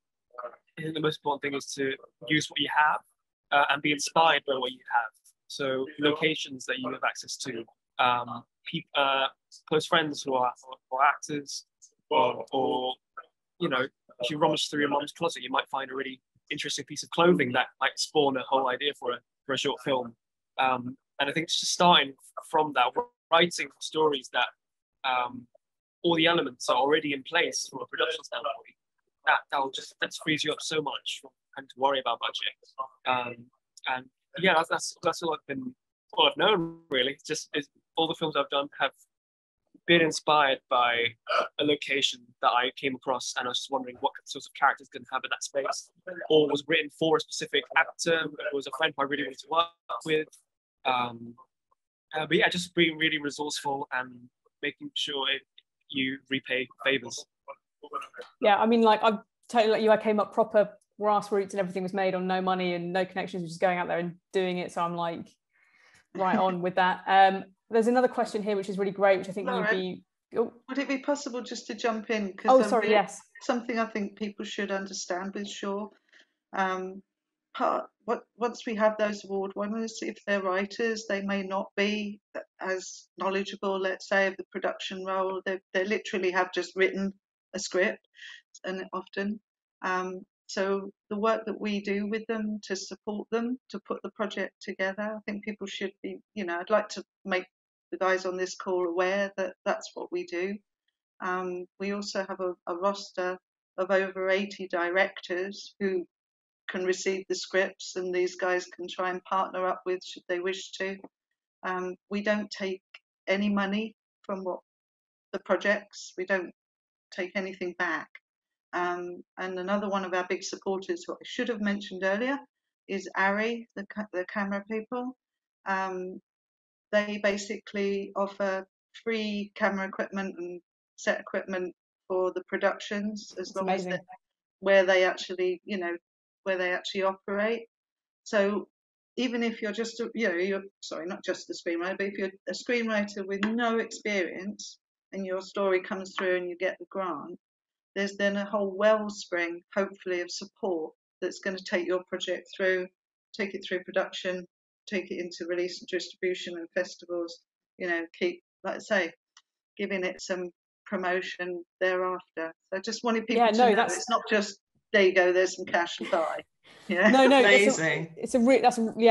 I think the most important thing is to use what you have and be inspired by what you have. So locations that you have access to, close friends who are or actors, or if you rummage through your mom's closet, you might find a really interesting piece of clothing that might spawn a whole idea for a short film. And I think it's just starting from that, writing stories that all the elements are already in place from a production standpoint. That frees you up so much from having to worry about budget. And yeah, that's all I've known, really. It's all the films I've done have been inspired by a location that I came across, and I was just wondering what sorts of characters can have in that space, or was written for a specific actor who was a friend who I really wanted to work with. But yeah, just being really resourceful and making sure you repay favors. Yeah, I mean, like, I'm totally like you. I came up proper grassroots, and everything was made on no money and no connections, just going out there and doing it. So I'm like, right on with that. There's another question here, which is really great, which I think Lauren, would it be possible just to jump in? Oh, sorry, yes. Something I think people should understand with Shore. Once we have those award winners, if they're writers, they may not be as knowledgeable, let's say, of the production role. They literally have just written a script, and often so the work that we do with them to support them to put the project together, I think people should be, I'd like to make the guys on this call aware that that's what we do. We also have a roster of over 80 directors who can receive the scripts, and these guys can try and partner up with should they wish to. We don't take any money from the projects. We don't take anything back. And another one of our big supporters, what I should have mentioned earlier, is ARRI, the camera people. They basically offer free camera equipment and set equipment for the productions, as long as where they actually operate. So even if you're just, not just a screenwriter, but if you're a screenwriter with no experience and your story comes through and you get the grant, there's then a whole wellspring, hopefully, of support that's going to take your project through, take it through production, take it into release and distribution and festivals, keep, like I say, giving it some promotion thereafter. So I just wanted people to know that's... it's not just, there you go, there's some cash and buy. Yeah. No, amazing. That's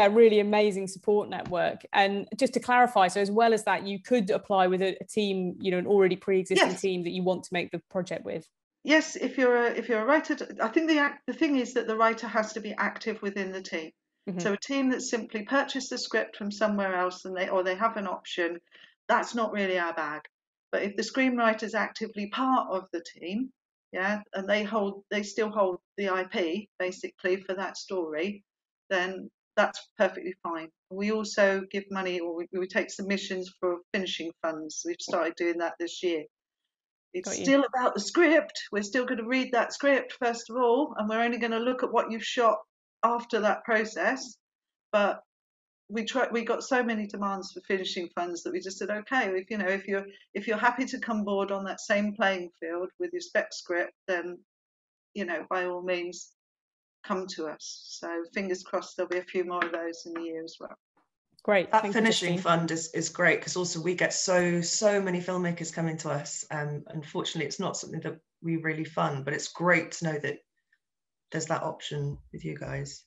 really amazing support network. And just to clarify, so as well as that, you could apply with a team, an already pre-existing team that you want to make the project with. Yes, if you're a writer, I think the thing is that the writer has to be active within the team. Mm-hmm. So a team that simply purchased the script from somewhere else or they have an option, that's not really our bag. But if the screenwriter is actively part of the team, and they still hold the IP basically for that story, then that's perfectly fine. We also give money, or we take submissions for finishing funds. We've started doing that this year. It's still about the script. We're still going to read that script first of all, and we're only going to look at what you've shot after that process. But we got so many demands for finishing funds that we just said, okay, if you're happy to come board on that same playing field with your spec script, then by all means come to us. So fingers crossed there'll be a few more of those in the year as well. Great. That finishing fund is great, because also we get so many filmmakers coming to us. Unfortunately, it's not something that we really fund, but it's great to know that there's that option with you guys.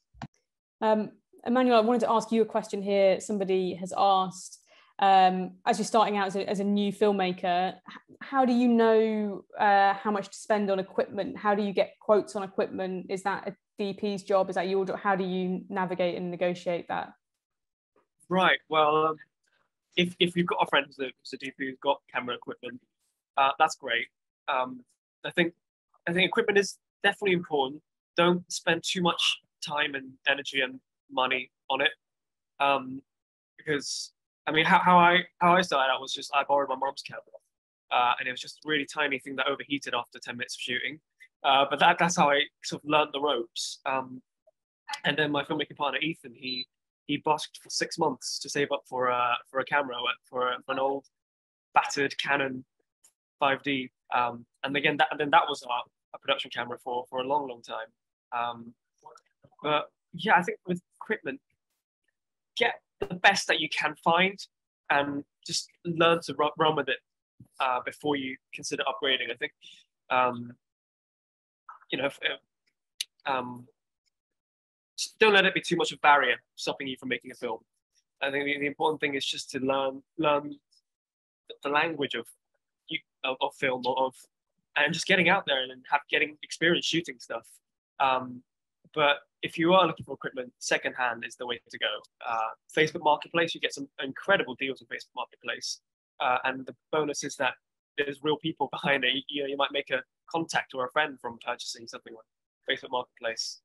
Emmanuel, I wanted to ask you a question here. Somebody has asked, as you're starting out as a new filmmaker, how do you know how much to spend on equipment? How do you get quotes on equipment? Is that a DP's job? Is that your job? How do you navigate and negotiate that? Right. Well, if you've got a friend who's a DP who's got camera equipment, that's great. I think equipment is definitely important. Don't spend too much time and energy and money on it, because I mean how I started out was just I borrowed my mom's camera, and it was just a really tiny thing that overheated after 10 minutes of shooting, but that's how I sort of learned the ropes. And then my filmmaking partner Ethan, he busked for 6 months to save up for a camera, for an old battered Canon 5D, and then that was a production camera for a long time. But yeah, I think with equipment, get the best that you can find and just learn to run with it before you consider upgrading. I think, don't let it be too much of a barrier stopping you from making a film. I think the important thing is just to learn the language of film and just getting out there and getting experience shooting stuff. But if you are looking for equipment, secondhand is the way to go. Facebook Marketplace, you get some incredible deals on Facebook Marketplace. And the bonus is that there's real people behind it. You might make a contact or a friend from purchasing something on Facebook Marketplace.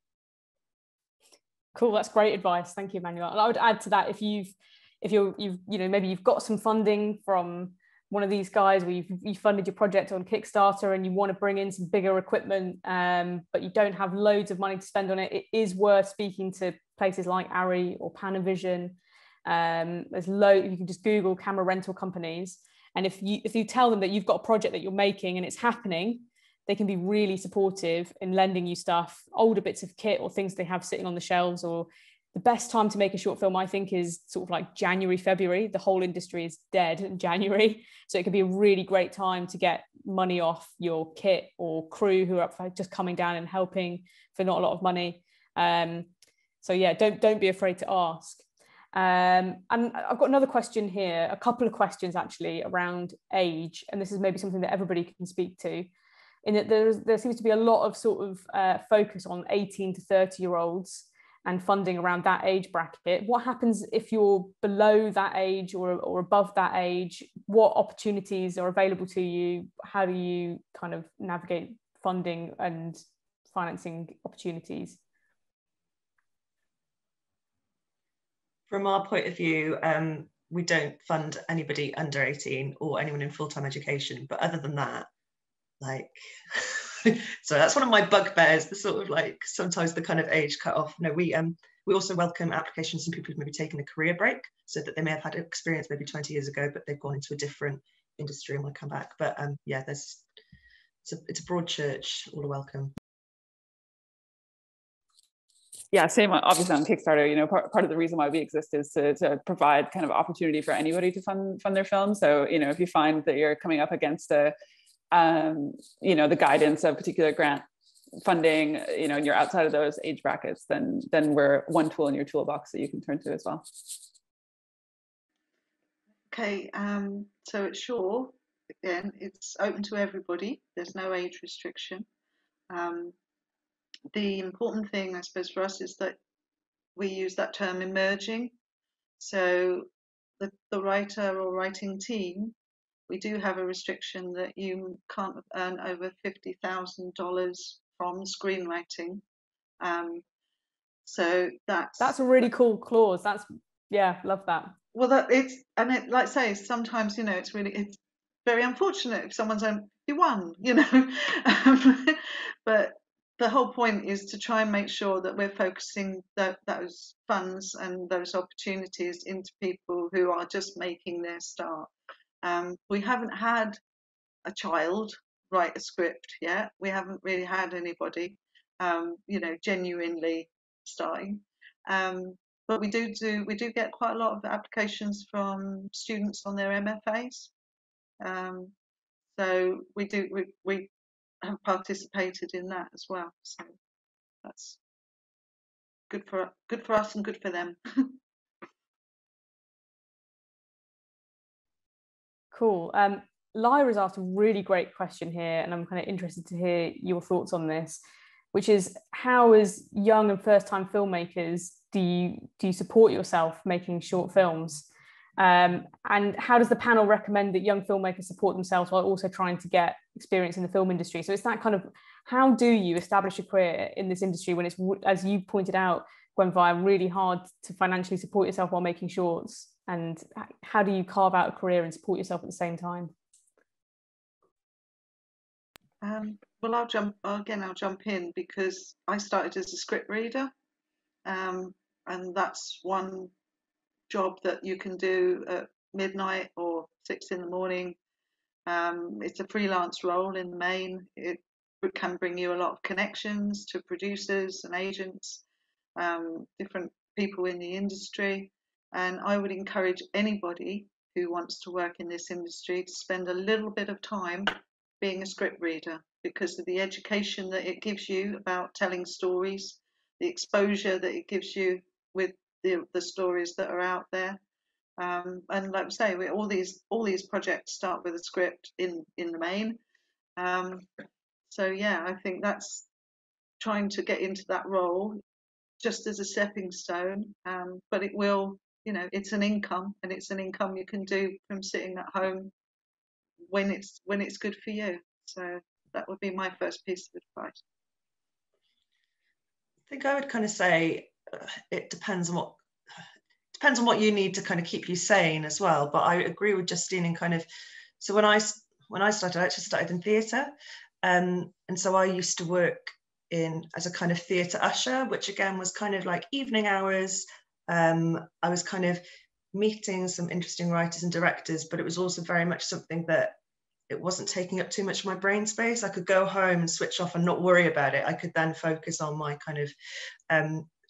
Cool, that's great advice. Thank you, Emmanuel. And I would add to that, maybe you've got some funding from one of these guys where you funded your project on Kickstarter and you want to bring in some bigger equipment, but you don't have loads of money to spend on it, it is worth speaking to places like ARRI or Panavision. You can just Google camera rental companies. And if you tell them that you've got a project that you're making and it's happening, they can be really supportive in lending you stuff, older bits of kit or things they have sitting on the shelves. Or the best time to make a short film, I think, is sort of like January, February. The whole industry is dead in January. So it could be a really great time to get money off your kit or crew who are up for just coming down and helping for not a lot of money. Don't be afraid to ask. And I've got another question here, a couple of questions actually around age. And this is maybe something that everybody can speak to, in that there seems to be a lot of sort of focus on 18 to 30-year-olds and funding around that age bracket. What happens if you're below that age or above that age? What opportunities are available to you? How do you kind of navigate funding and financing opportunities? From our point of view, we don't fund anybody under 18 or anyone in full-time education. But other than that, so that's one of my bugbears, the sort of like sometimes the kind of age cut off. No, we We also welcome applications from people who've maybe taken a career break, so that they may have had experience maybe 20 years ago, but they've gone into a different industry and want to come back. But yeah, it's a broad church, all are welcome. Yeah, same, obviously on Kickstarter, you know, part of the reason why we exist is to provide kind of opportunity for anybody to fund their film. So, you know, if you find that you're coming up against a, you know, the guidance of particular grant funding, you know, and you're outside of those age brackets, then we're one tool in your toolbox that you can turn to as well. Okay, so at Shore, again, it's open to everybody. There's no age restriction. The important thing, I suppose, for us is that we use that term emerging. So the writer or writing team, we do have a restriction that you can't earn over $50,000 from screenwriting. So that's a really cool clause. That's, yeah, love that. Well, it's like I say, sometimes, you know, it's very unfortunate if someone's own, you won, you know, but the whole point is to try and make sure that we're focusing those funds and those opportunities into people who are just making their start. We haven't had a child write a script yet. We haven't really had anybody, you know, genuinely starting. But we do get quite a lot of applications from students on their MFAs. So we have participated in that as well, so that's good for us and good for them. Cool. Lyra's asked a really great question here, and I'm kind of interested to hear your thoughts on this, which is, how as young and first-time filmmakers do you support yourself making short films, and how does the panel recommend that young filmmakers support themselves while also trying to get experience in the film industry? So it's that kind of, how do you establish a career in this industry when it's, as you pointed out, Gwenfair, really hard to financially support yourself while making shorts? And how do you carve out a career and support yourself at the same time? Well, I'll jump in, because I started as a script reader, and that's one job that you can do at midnight or 6 in the morning. It's a freelance role in the main. It can bring you a lot of connections to producers and agents, different people in the industry. And I would encourage anybody who wants to work in this industry to spend a little bit of time being a script reader, because of the education that it gives you about telling stories, the exposure that it gives you with the stories that are out there. And like I say, all these projects start with a script in the main. So yeah, I think that's trying to get into that role just as a stepping stone. But it will, you know, it's an income, and it's an income you can do from sitting at home when it's good for you. So that would be my first piece of advice. I think I would kind of say it depends on what you need to kind of keep you sane as well. But I agree with Justine in kind of, so when I started, I actually started in theatre, and so I used to work in as a kind of theatre usher, which again was kind of like evening hours. I was kind of meeting some interesting writers and directors, but it was also very much something that it wasn't taking up too much of my brain space. I could go home and switch off and not worry about it. I could then focus on my kind of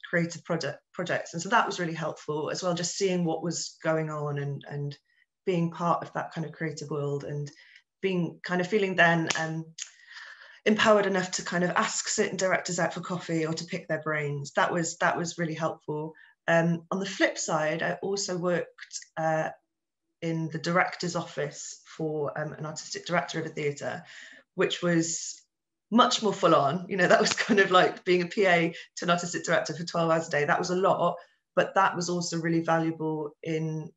creative projects, and so that was really helpful as well, just seeing what was going on and being part of that kind of creative world, and being kind of feeling then empowered enough to kind of ask certain directors out for coffee or to pick their brains. That was really helpful. On the flip side, I also worked in the director's office for an artistic director of a theatre, which was much more full on. You know, that was kind of like being a PA to an artistic director for 12 hours a day. That was a lot, but that was also really valuable in,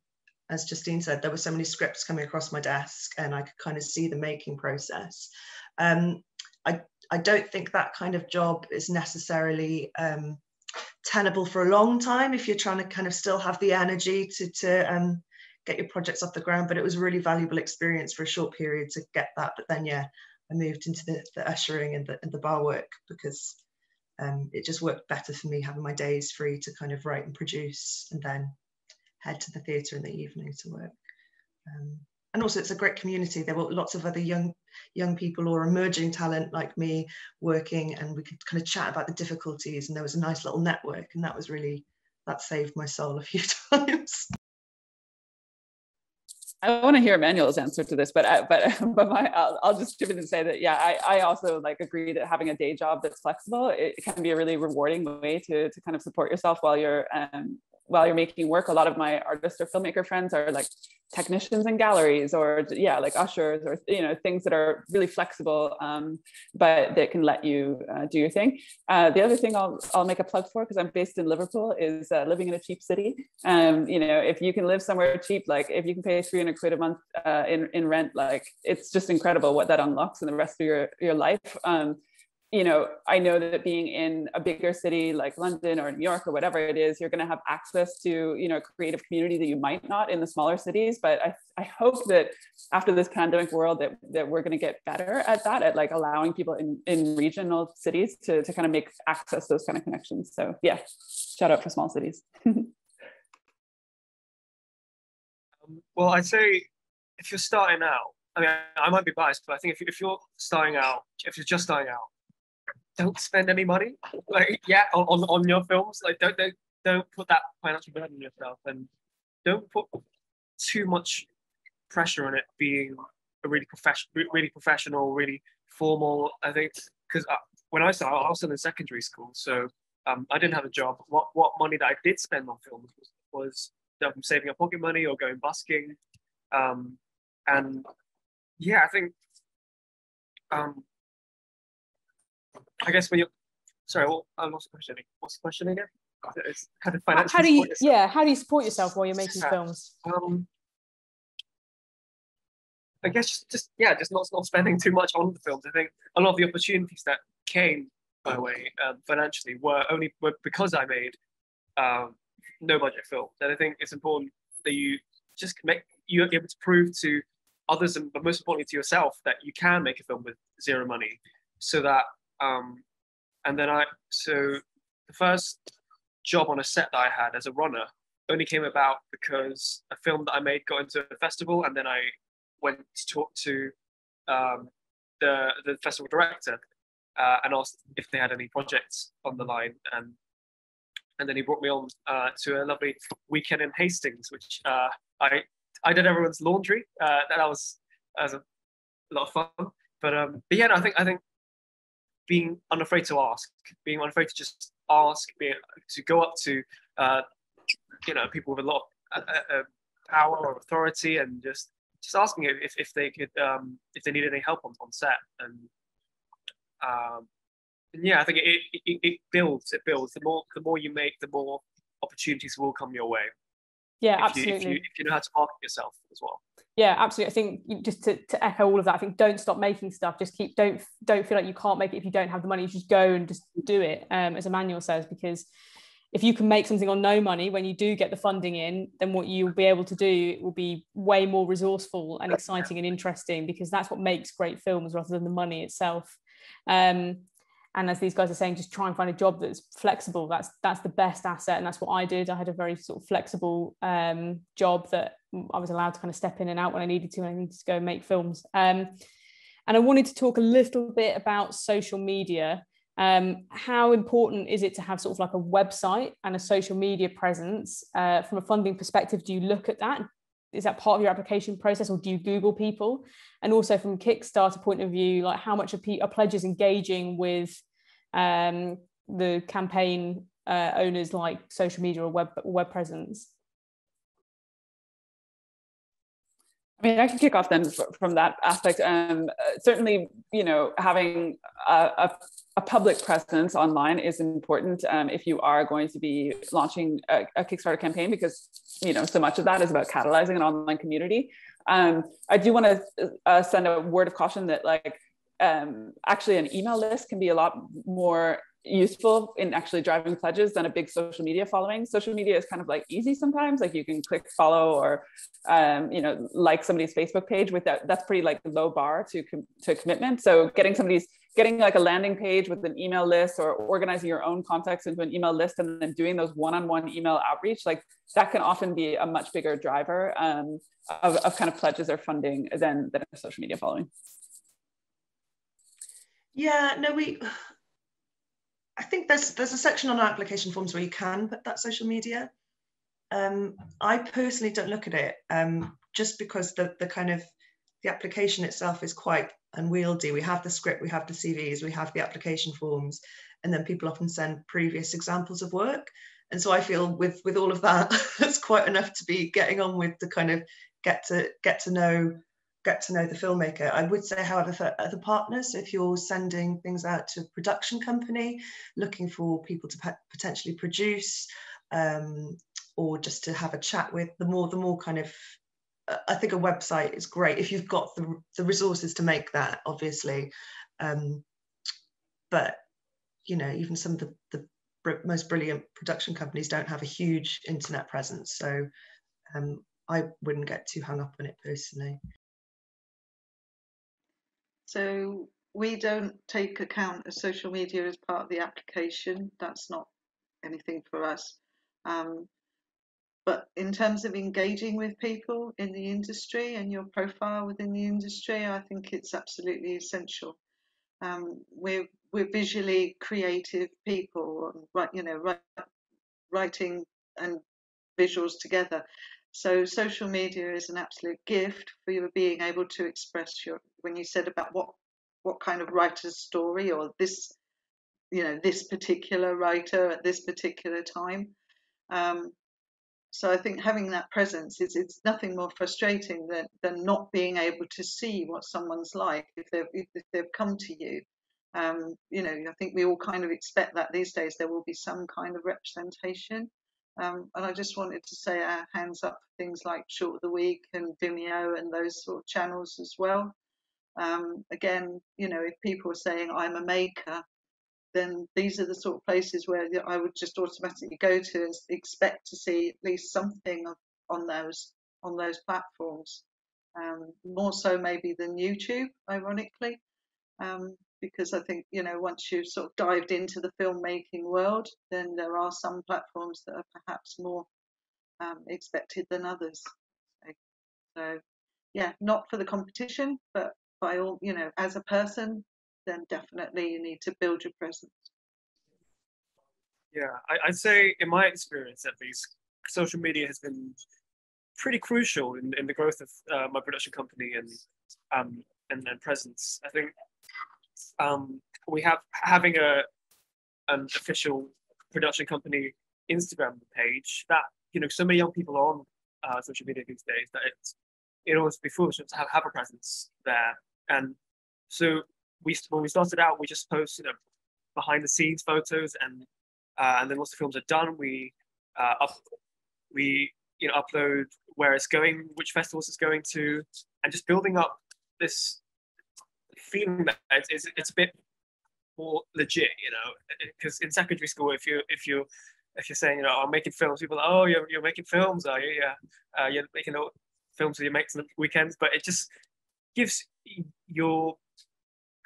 as Justine said, there were so many scripts coming across my desk and I could kind of see the making process. I don't think that kind of job is necessarily tenable for a long time if you're trying to kind of still have the energy to get your projects off the ground, but it was a really valuable experience for a short period to get that. But then, yeah, I moved into the ushering and the bar work because It just worked better for me having my days free to kind of write and produce and then head to the theatre in the evening to work. And also it's a great community. There were lots of other young people or emerging talent like me working, and we could kind of chat about the difficulties, and there was a nice little network, and that was really, that saved my soul a few times. I want to hear Emmanuel's answer to this, but I'll just chip in and say that, yeah, I also like agree that having a day job that's flexible, it can be a really rewarding way to kind of support yourself while you're making work. A lot of my artist or filmmaker friends are like technicians in galleries, or yeah, like ushers, or you know, things that are really flexible, but that can let you do your thing. The other thing I'll make a plug for, because I'm based in Liverpool, is living in a cheap city. You know, if you can live somewhere cheap, like if you can pay £300 a month in rent, like it's just incredible what that unlocks in the rest of your life. You know, I know that being in a bigger city like London or New York or whatever it is, you're going to have access to, you know, a creative community that you might not in the smaller cities. But I hope that after this pandemic world that we're going to get better at that, at like allowing people in regional cities to kind of make access those kind of connections. So yeah, shout out for small cities. Well, I'd say if you're starting out, I mean, I might be biased, but I think if you're starting out, if you're just starting out, don't spend any money, like, yeah, on your films. Like, don't put that financial burden on yourself, and don't put too much pressure on it being a really professional, really formal. I think because when I started, I was still in secondary school, so I didn't have a job. What money that I did spend on films was saving up pocket money or going busking, and yeah, I think. I guess when you're, sorry, well, what's the question? What's the question again? It's how do you support yourself while you're making films? I guess just not spending too much on the films. I think a lot of the opportunities that came my way financially were because I made no budget films. And I think it's important that you just you're able to prove to others, and but most importantly to yourself, that you can make a film with zero money, so that. So the first job on a set that I had as a runner only came about because a film that I made got into a festival, and then I went to talk to the festival director and asked if they had any projects on the line, and then he brought me on to a lovely weekend in Hastings, which I did everyone's laundry. That was a lot of fun, but yeah, no, I think. Being unafraid to ask, being unafraid to just ask, to go up to, you know, people with a lot of power or authority, and just asking if they could, if they needed any help on set, and yeah, I think it builds. The more you make, the more opportunities will come your way. Yeah, absolutely. If you know how to market yourself as well. Yeah, absolutely. I think just to echo all of that, I think don't stop making stuff. Just keep, don't feel like you can't make it if you don't have the money. Just go and just do it, as Emmanuel says, because if you can make something on no money, when you do get the funding in, then what you'll be able to do will be way more resourceful and exciting and interesting, because that's what makes great films rather than the money itself. And as these guys are saying, just try and find a job that's flexible. That's the best asset, and that's what I did. I had a very sort of flexible job that I was allowed to kind of step in and out when I needed to, and I needed to go and make films. And I wanted to talk a little bit about social media. How important is it to have sort of like a website and a social media presence? From a funding perspective, do you look at that? Is that part of your application process, or do you Google people? And also from Kickstarter point of view, like how much are pledges engaging with the campaign owners, like social media or web presence? I mean, I can kick off then from that aspect. Certainly, you know, having a public presence online is important if you are going to be launching a Kickstarter campaign, because, you know, so much of that is about catalyzing an online community. I do want to send a word of caution that, like, actually an email list can be a lot more useful in actually driving pledges than a big social media following. Social media is kind of like easy sometimes, like you can click follow or you know, like somebody's Facebook page without, that's pretty like low bar to commitment. So getting like a landing page with an email list, or organizing your own contacts into an email list, and then doing those one-on-one email outreach, like that can often be a much bigger driver of kind of pledges or funding than a social media following. Yeah, no, I think there's a section on our application forms where you can put that social media. I personally don't look at it just because the application itself is quite unwieldy. We have the script, we have the CVs, we have the application forms, and then people often send previous examples of work. And so I feel with all of that, it's quite enough to be getting on with the kind of get to know the filmmaker. I would say, however, for other partners, if you're sending things out to a production company, looking for people to potentially produce or just to have a chat with, the more kind of, I think a website is great if you've got the resources to make that, obviously. But, you know, even some of the most brilliant production companies don't have a huge internet presence. So I wouldn't get too hung up on it personally. So we don't take account of social media as part of the application. That's not anything for us. But in terms of engaging with people in the industry and your profile within the industry, I think it's absolutely essential. We're visually creative people, writing and visuals together. So social media is an absolute gift for you being able to express your, when you said about what kind of writer's story, or this, you know, this particular writer at this particular time. So I think having that presence, it's nothing more frustrating than not being able to see what someone's like if they've come to you. You know, I think we all kind of expect that these days there will be some kind of representation. And I just wanted to say our hands up for things like Short of the Week and Vimeo and those sort of channels as well. Again, you know, if people are saying I'm a maker, then these are the sort of places where I would just automatically go to and expect to see at least something on those platforms. More so maybe than YouTube, ironically, because I think, you know, once you've sort of dived into the filmmaking world, then there are some platforms that are perhaps more expected than others. So yeah, not for the competition, but by all, you know, as a person, then definitely you need to build your presence. Yeah, I'd say in my experience, at least, social media has been pretty crucial in the growth of my production company and presence. I think we have having an official production company Instagram page that, you know, so many young people are on social media these days that it always be foolish to have a presence there. And so when we started out, we just post, you know, behind the scenes photos, and then once the films are done, we upload where it's going, which festivals it's going to, and just building up this feeling that it's a bit more legit, you know, because in secondary school, if you're saying, you know, I'm making films, people are like, oh, you're making films, are you? Yeah, you're making films with your mates on the weekends, but it just gives your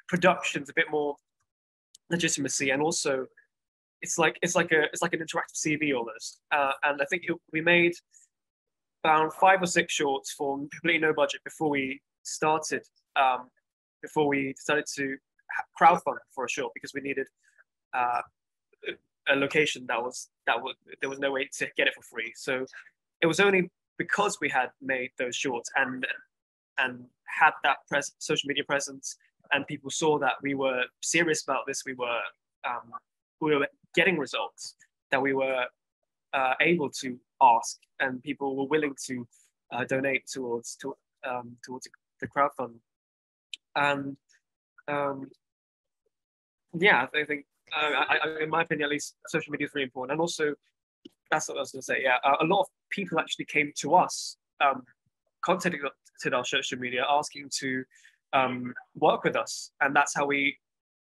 productions a bit more legitimacy, and also it's like an interactive CV almost. And I think we made about 5 or 6 shorts for completely no budget before we decided to crowdfund for a short, because we needed a location that was there was no way to get it for free. So it was only because we had made those shorts and had that social media presence, and people saw that we were serious about this, we were getting results, that we were able to ask, and people were willing to donate towards the crowdfund. And yeah, I think, in my opinion, at least, social media is really important. And also, that's what I was going to say. Yeah, a lot of people actually came to us, contacted our social media, asking to work with us, and that's how we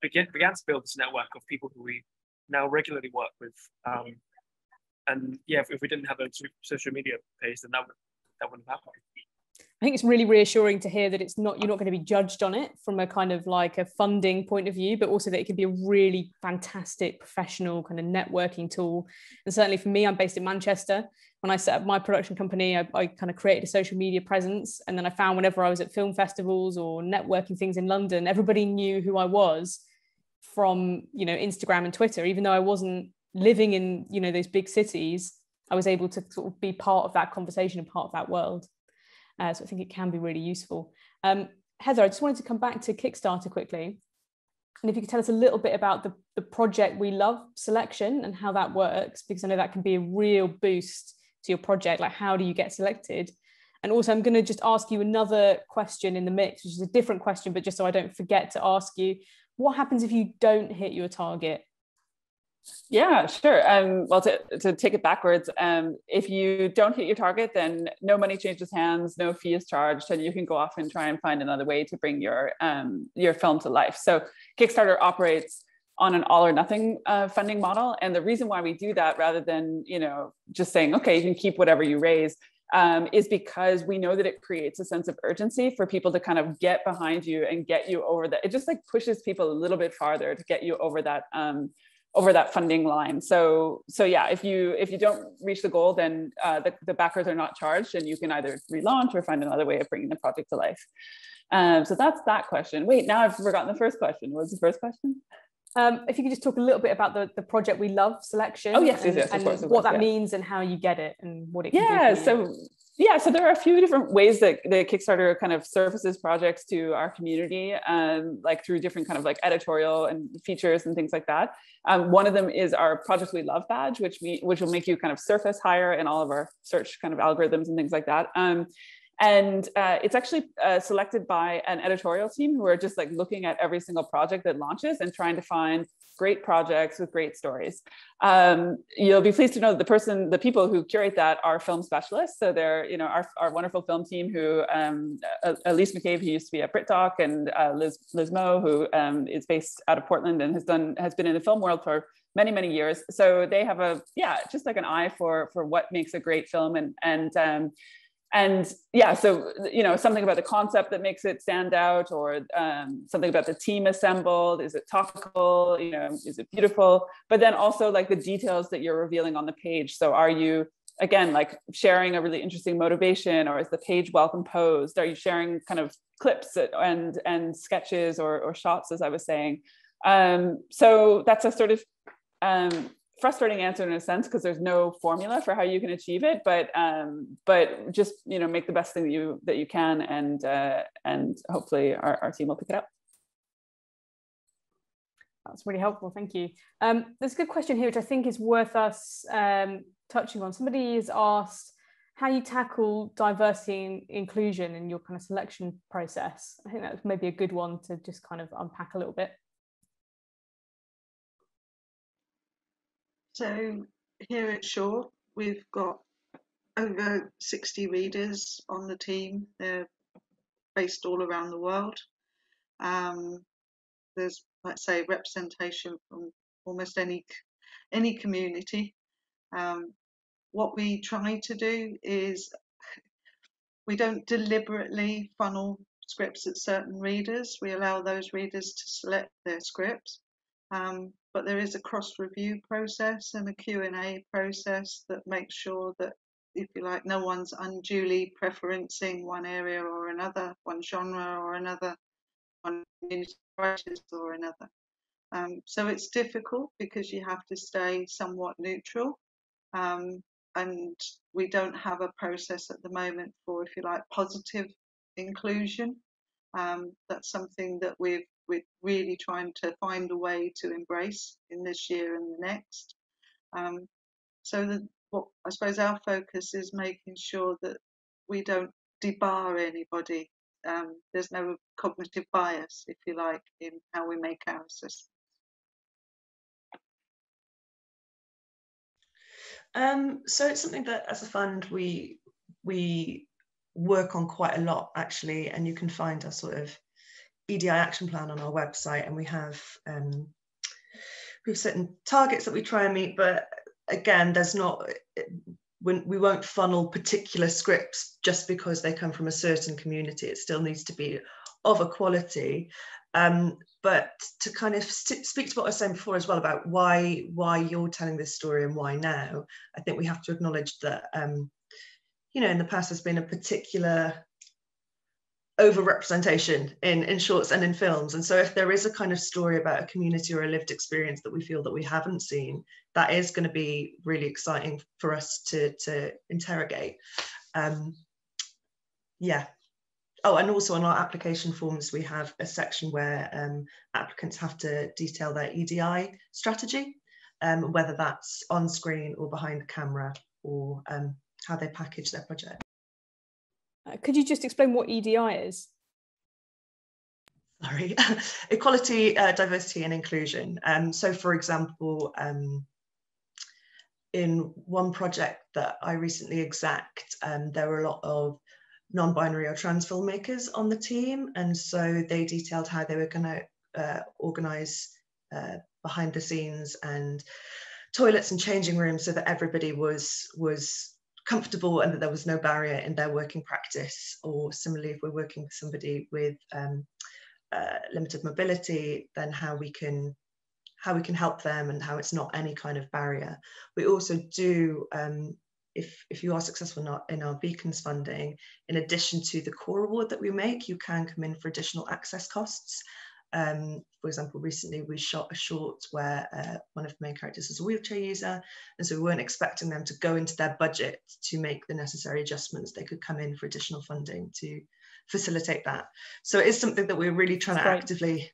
began to build this network of people who we now regularly work with. And yeah, if we didn't have a social media page, then that wouldn't happen. I think it's really reassuring to hear that it's not, you're not going to be judged on it from a kind of like a funding point of view, but also that it could be a really fantastic professional kind of networking tool. And certainly for me, I'm based in Manchester. When I set up my production company, I kind of created a social media presence. And then I found whenever I was at film festivals or networking things in London, everybody knew who I was from, you know, Instagram and Twitter. Even though I wasn't living in, you know, those big cities, I was able to sort of be part of that conversation and part of that world. So I think it can be really useful. Heather, I just wanted to come back to Kickstarter quickly. And if you could tell us a little bit about the project we love selection and how that works, because I know that can be a real boost to your project. Like, how do you get selected? And also, I'm going to just ask you another question in the mix, which is a different question, but just so I don't forget to ask you, what happens if you don't hit your target? Yeah, sure. Well, to take it backwards, if you don't hit your target, then no money changes hands, no fee is charged, and you can go off and try and find another way to bring your film to life. So Kickstarter operates on an all or nothing funding model. And the reason why we do that, rather than, you know, just saying, okay, you can keep whatever you raise, is because we know that it creates a sense of urgency for people to kind of get behind you and get you over that. It just like pushes people a little bit farther to get you over that funding line. So yeah, if you don't reach the goal, then the backers are not charged, and you can either relaunch or find another way of bringing the project to life. So that's that question. Wait, now I've forgotten the first question. What was the first question? If you could just talk a little bit about the project we love selection. Oh yes, yes, of course. What that means and how you get it and what it can do for you. So there are a few different ways that the Kickstarter kind of surfaces projects to our community, like through different kind of like editorial and features and things like that. One of them is our Project We Love badge, which will make you kind of surface higher in all of our search kind of algorithms and things like that. And it's actually selected by an editorial team who are just like looking at every single project that launches and trying to find great projects with great stories. You'll be pleased to know that the people who curate that are film specialists. So they're, you know, our wonderful film team who, Elise McCabe, who used to be at BritDoc, and Liz Moe, who is based out of Portland and has been in the film world for many, many years. So they have just like an eye for what makes a great film and yeah, so, you know, something about the concept that makes it stand out, or something about the team assembled. Is it topical? You know, is it beautiful? But then also like the details that you're revealing on the page. So are you, again, like sharing a really interesting motivation, or is the page well composed? Are you sharing kind of clips and sketches or shots, as I was saying? So that's a sort of frustrating answer in a sense, because there's no formula for how you can achieve it, but just, you know, make the best thing that you can, and hopefully our team will pick it up. That's really helpful, thank you. There's a good question here which I think is worth us touching on. Somebody has asked how you tackle diversity and inclusion in your kind of selection process. I think that's maybe a good one to just kind of unpack a little bit. So here at Shore, we've got over 60 readers on the team. They're based all around the world. There's, let's say, representation from almost any community. What we try to do is we don't deliberately funnel scripts at certain readers. We allow those readers to select their scripts. But there is a cross-review process and a Q&A process that makes sure that, if you like, no one's unduly preferencing one area or another, one genre or another, one community or another. So it's difficult because you have to stay somewhat neutral, and we don't have a process at the moment for, if you like, positive inclusion. That's something that we're really trying to find a way to embrace in this year and the next. I suppose our focus is making sure that we don't debar anybody. There's no cognitive bias, if you like, in how we make our assessments. So it's something that, as a fund, we work on quite a lot, actually, and you can find our sort of EDI action plan on our website, and we have we have certain targets that we try and meet, but again, there's not, we won't funnel particular scripts just because they come from a certain community. It still needs to be of a quality. But to kind of speak to what I was saying before as well about why you're telling this story and why now, I think we have to acknowledge that, you know, in the past there's been a particular overrepresentation in shorts and in films. And so if there is a kind of story about a community or a lived experience that we feel that we haven't seen, that is going to be really exciting for us to interrogate. Yeah. Oh, and also on our application forms, we have a section where applicants have to detail their EDI strategy, whether that's on screen or behind the camera, or how they package their project. Could you just explain what EDI is? Sorry, equality, diversity and inclusion. So for example, in one project that I recently exacked, there were a lot of non-binary or trans filmmakers on the team, and so they detailed how they were going to organise behind the scenes and toilets and changing rooms so that everybody was comfortable and that there was no barrier in their working practice. Or similarly, if we're working with somebody with limited mobility, then how we can help them and how it's not any kind of barrier. We also do, if you are successful in our Beacons funding, in addition to the core award that we make, you can come in for additional access costs. For example, recently we shot a short where one of the main characters is a wheelchair user, and so we weren't expecting them to go into their budget to make the necessary adjustments. They could come in for additional funding to facilitate that. So it is something that we're really trying to actively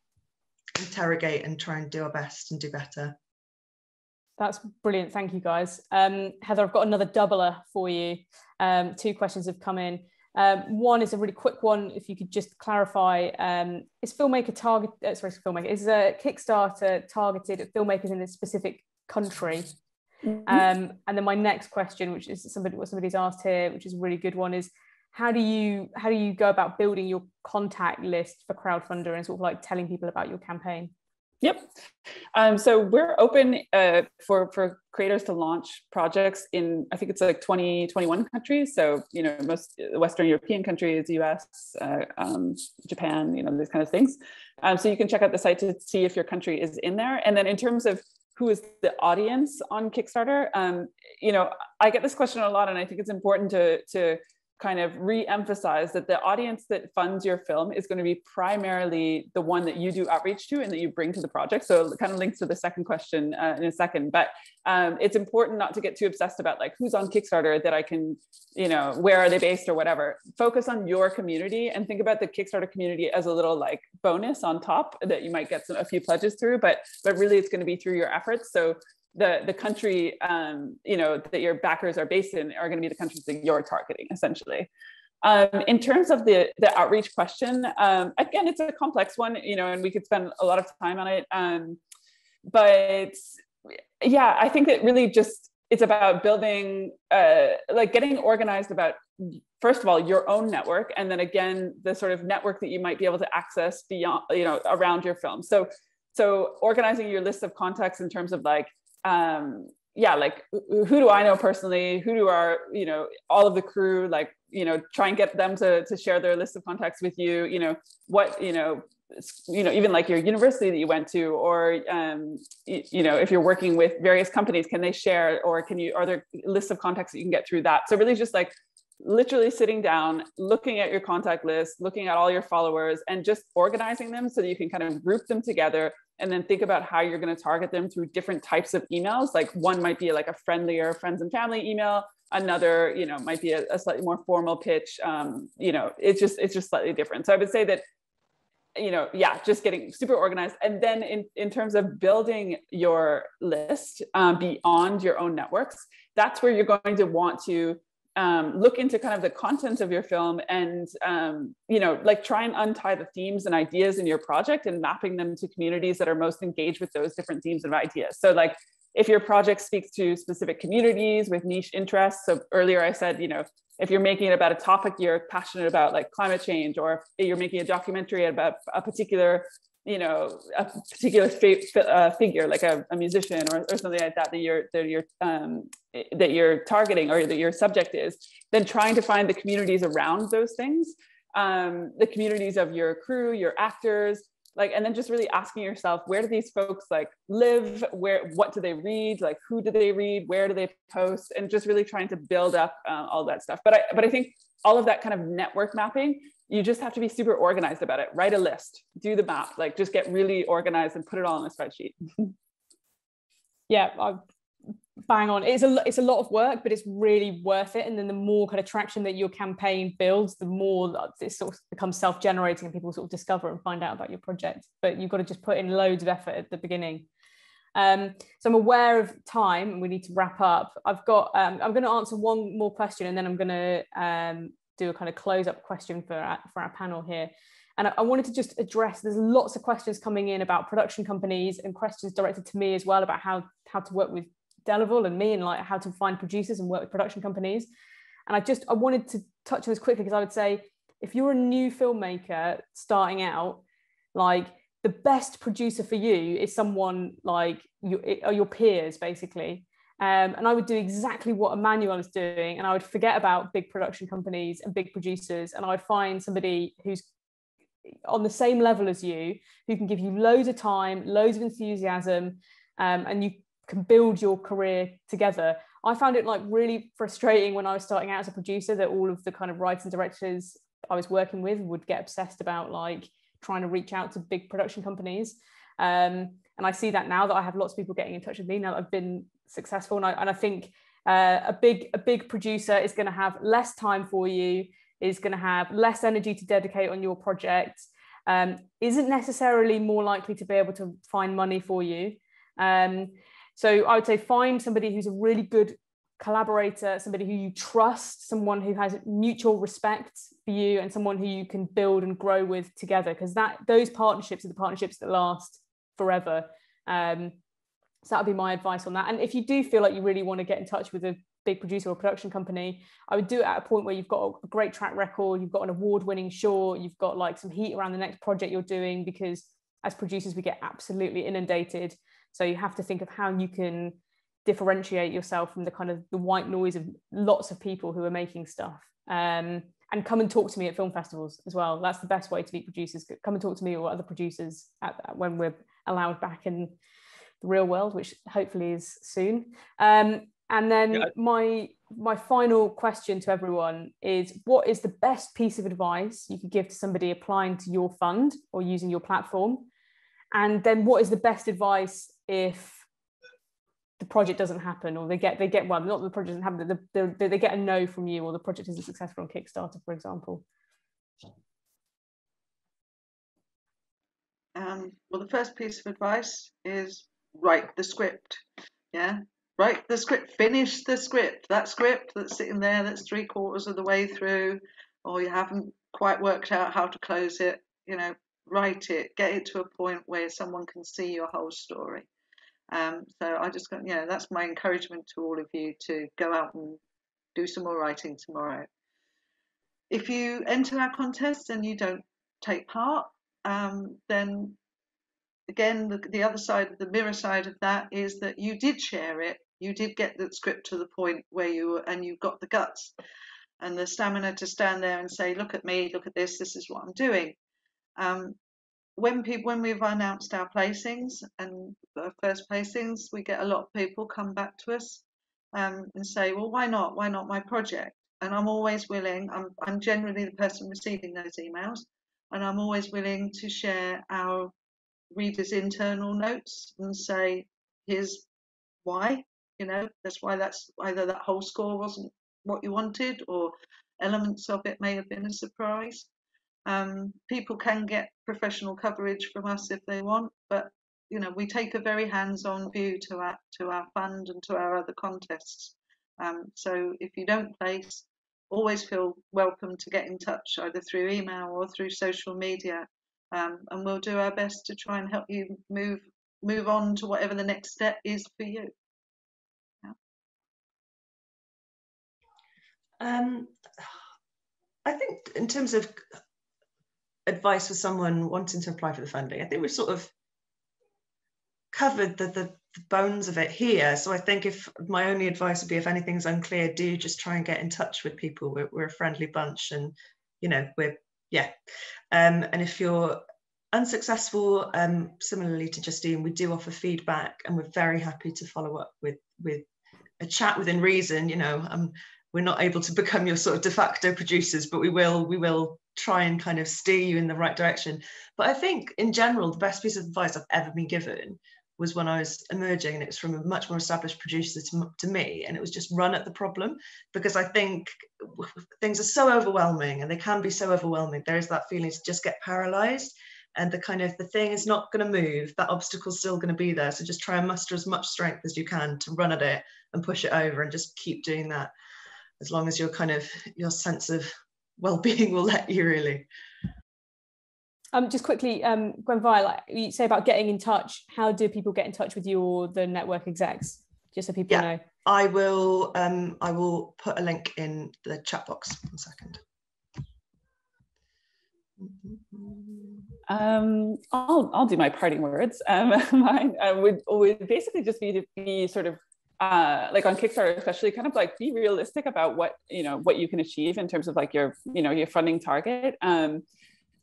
interrogate and try and do our best and do better. That's brilliant. Thank you, guys. Heather, I've got another doubler for you. Two questions have come in. One is a really quick one. If you could just clarify, is Kickstarter targeted at filmmakers in a specific country? And then my next question, which is what somebody's asked here, which is a really good one, is how do you go about building your contact list for crowdfunder and sort of like telling people about your campaign? Yep. So we're open for creators to launch projects in, I think it's like 21 countries. So, you know, most Western European countries, US, Japan, you know, these kind of things. So you can check out the site to see if your country is in there. And then in terms of who is the audience on Kickstarter, you know, I get this question a lot, and I think it's important to kind of re-emphasize that the audience that funds your film is going to be primarily the one that you do outreach to and that you bring to the project. So it kind of links to the second question in a second, but it's important not to get too obsessed about like who's on Kickstarter, that I can, you know, where are they based or whatever. Focus on your community and think about the Kickstarter community as a little like bonus on top that you might get a few pledges through, but really it's going to be through your efforts. So the country, you know, that your backers are based in are going to be the countries that you're targeting, essentially. In terms of the outreach question, again, it's a complex one, you know, and we could spend a lot of time on it. But yeah, I think that really just, it's about building, like getting organized about, first of all, your own network. And then again, the sort of network that you might be able to access beyond, you know, around your film. So organizing your list of contacts in terms of like, yeah, like who do I know personally? Who do our, you know, all of the crew, like, you know, try and get them to share their list of contacts with you, you know, what, you know, even like your university that you went to, or, you know, if you're working with various companies, can they share, or are there lists of contacts that you can get through that? So really just like literally sitting down, looking at your contact list, looking at all your followers and just organizing them so that you can kind of group them together. And then think about how you're going to target them through different types of emails. Like one might be like a friendlier friends and family email. Another, you know, might be a slightly more formal pitch. You know, it's just slightly different. So I would say that, you know, yeah, just getting super organized. And then in terms of building your list beyond your own networks, that's where you're going to want to look into kind of the content of your film and, you know, like try and untie the themes and ideas in your project and mapping them to communities that are most engaged with those different themes and ideas. So like if your project speaks to specific communities with niche interests, so earlier I said, you know, if you're making it about a topic you're passionate about, like climate change, or if you're making a documentary about a particular you know, a particular figure, like a musician or something like that, that you're targeting or that your subject is, then trying to find the communities around those things, the communities of your crew, your actors, like, and then just really asking yourself, where do these folks like live? What do they read? Like, who do they read? Where do they post? And just really trying to build up all that stuff. But I think all of that kind of network mapping, you just have to be super organized about it. Write a list, do the map, like just get really organized and put it all in a spreadsheet. Yeah, bang on. It's a lot of work, but it's really worth it. And then the more kind of traction that your campaign builds, the more it sort of becomes self-generating and people sort of discover and find out about your project. But you've got to just put in loads of effort at the beginning. So I'm aware of time and we need to wrap up. I've got, I'm going to answer one more question and then I'm going to do a kind of close up question for our panel here. And I wanted to just address, there's lots of questions coming in about production companies and questions directed to me as well about how to work with Delaval and me and like how to find producers and work with production companies. And I wanted to touch on this quickly because I would say, if you're a new filmmaker starting out, like the best producer for you is someone like your peers basically. And I would do exactly what Emmanuel is doing. And I would forget about big production companies and big producers. And I would find somebody who's on the same level as you, who can give you loads of time, loads of enthusiasm, and you can build your career together. I found it like really frustrating when I was starting out as a producer that all of the kind of writers and directors I was working with would get obsessed about like trying to reach out to big production companies. And I see that now that I have lots of people getting in touch with me now that I've been successful, and I think a big producer is going to have less time for you, is going to have less energy to dedicate on your project, isn't necessarily more likely to be able to find money for you. So I would say find somebody who's a really good collaborator, somebody who you trust, someone who has mutual respect for you, and someone who you can build and grow with together, because those partnerships are the partnerships that last forever. So that would be my advice on that. And if you do feel like you really want to get in touch with a big producer or production company, I would do it at a point where you've got a great track record, you've got an award-winning short, you've got like some heat around the next project you're doing, because as producers, we get absolutely inundated. So you have to think of how you can differentiate yourself from the kind of the white noise of lots of people who are making stuff. And come and talk to me at film festivals as well. That's the best way to meet producers. Come and talk to me or other producers when we're allowed back in the real world, which hopefully is soon. And then my final question to everyone is, what is the best piece of advice you could give to somebody applying to your fund or using your platform? And then what is the best advice if the project doesn't happen, or they get well, not the project doesn't happen, but they get a no from you, or the project isn't successful on Kickstarter, for example? Well, the first piece of advice is write the script. Yeah, write the script, finish the script. That script that's sitting there, that's 3/4 of the way through, or you haven't quite worked out how to close it, you know, write it, get it to a point where someone can see your whole story. So I just got, yeah, that's my encouragement to all of you to go out and do some more writing tomorrow. If you enter our contest and you don't take part, then again, the other side, the mirror side of that is that you did share it, you did get the script to the point where you were, and you got the guts and the stamina to stand there and say, look at me, look at this, this is what I'm doing. When we've announced our placings and our first placings, we get a lot of people come back to us and say, well, why not my project? And I'm always willing, I'm generally the person receiving those emails, and I'm always willing to share our readers' internal notes and say, here's why, you know, that's why that's either that whole score wasn't what you wanted, or elements of it may have been a surprise. People can get professional coverage from us if they want, but you know, we take a very hands-on view to our fund and to our other contests. So if you don't place, always feel welcome to get in touch either through email or through social media, and we'll do our best to try and help you move on to whatever the next step is for you. Yeah. I think in terms of advice for someone wanting to apply for the funding? I think we've sort of covered the bones of it here. So I think if my only advice would be, if anything's unclear, do just try and get in touch with people. We're a friendly bunch, and you know, and if you're unsuccessful, similarly to Justine, we do offer feedback, and we're very happy to follow up with a chat within reason. You know, we're not able to become your sort of de facto producers, but we will try and kind of steer you in the right direction. But I think in general, the best piece of advice I've ever been given was when I was emerging, and it was from a much more established producer to me, and it was just run at the problem, because I think things are so overwhelming, and they can be so overwhelming. There is that feeling to just get paralyzed, and the thing is not going to move, that obstacle's still going to be there. So just try and muster as much strength as you can to run at it and push it over, and just keep doing that as long as your sense of well-being will let you, really. Just quickly, Gwenfair, like you say about getting in touch, how do people get in touch with you or the network execs, just so people know? I will put a link in the chat box. One second. I'll do my parting words. Mine would always basically just be to be sort of like on Kickstarter, especially, kind of like be realistic about what you can achieve in terms of like your funding target.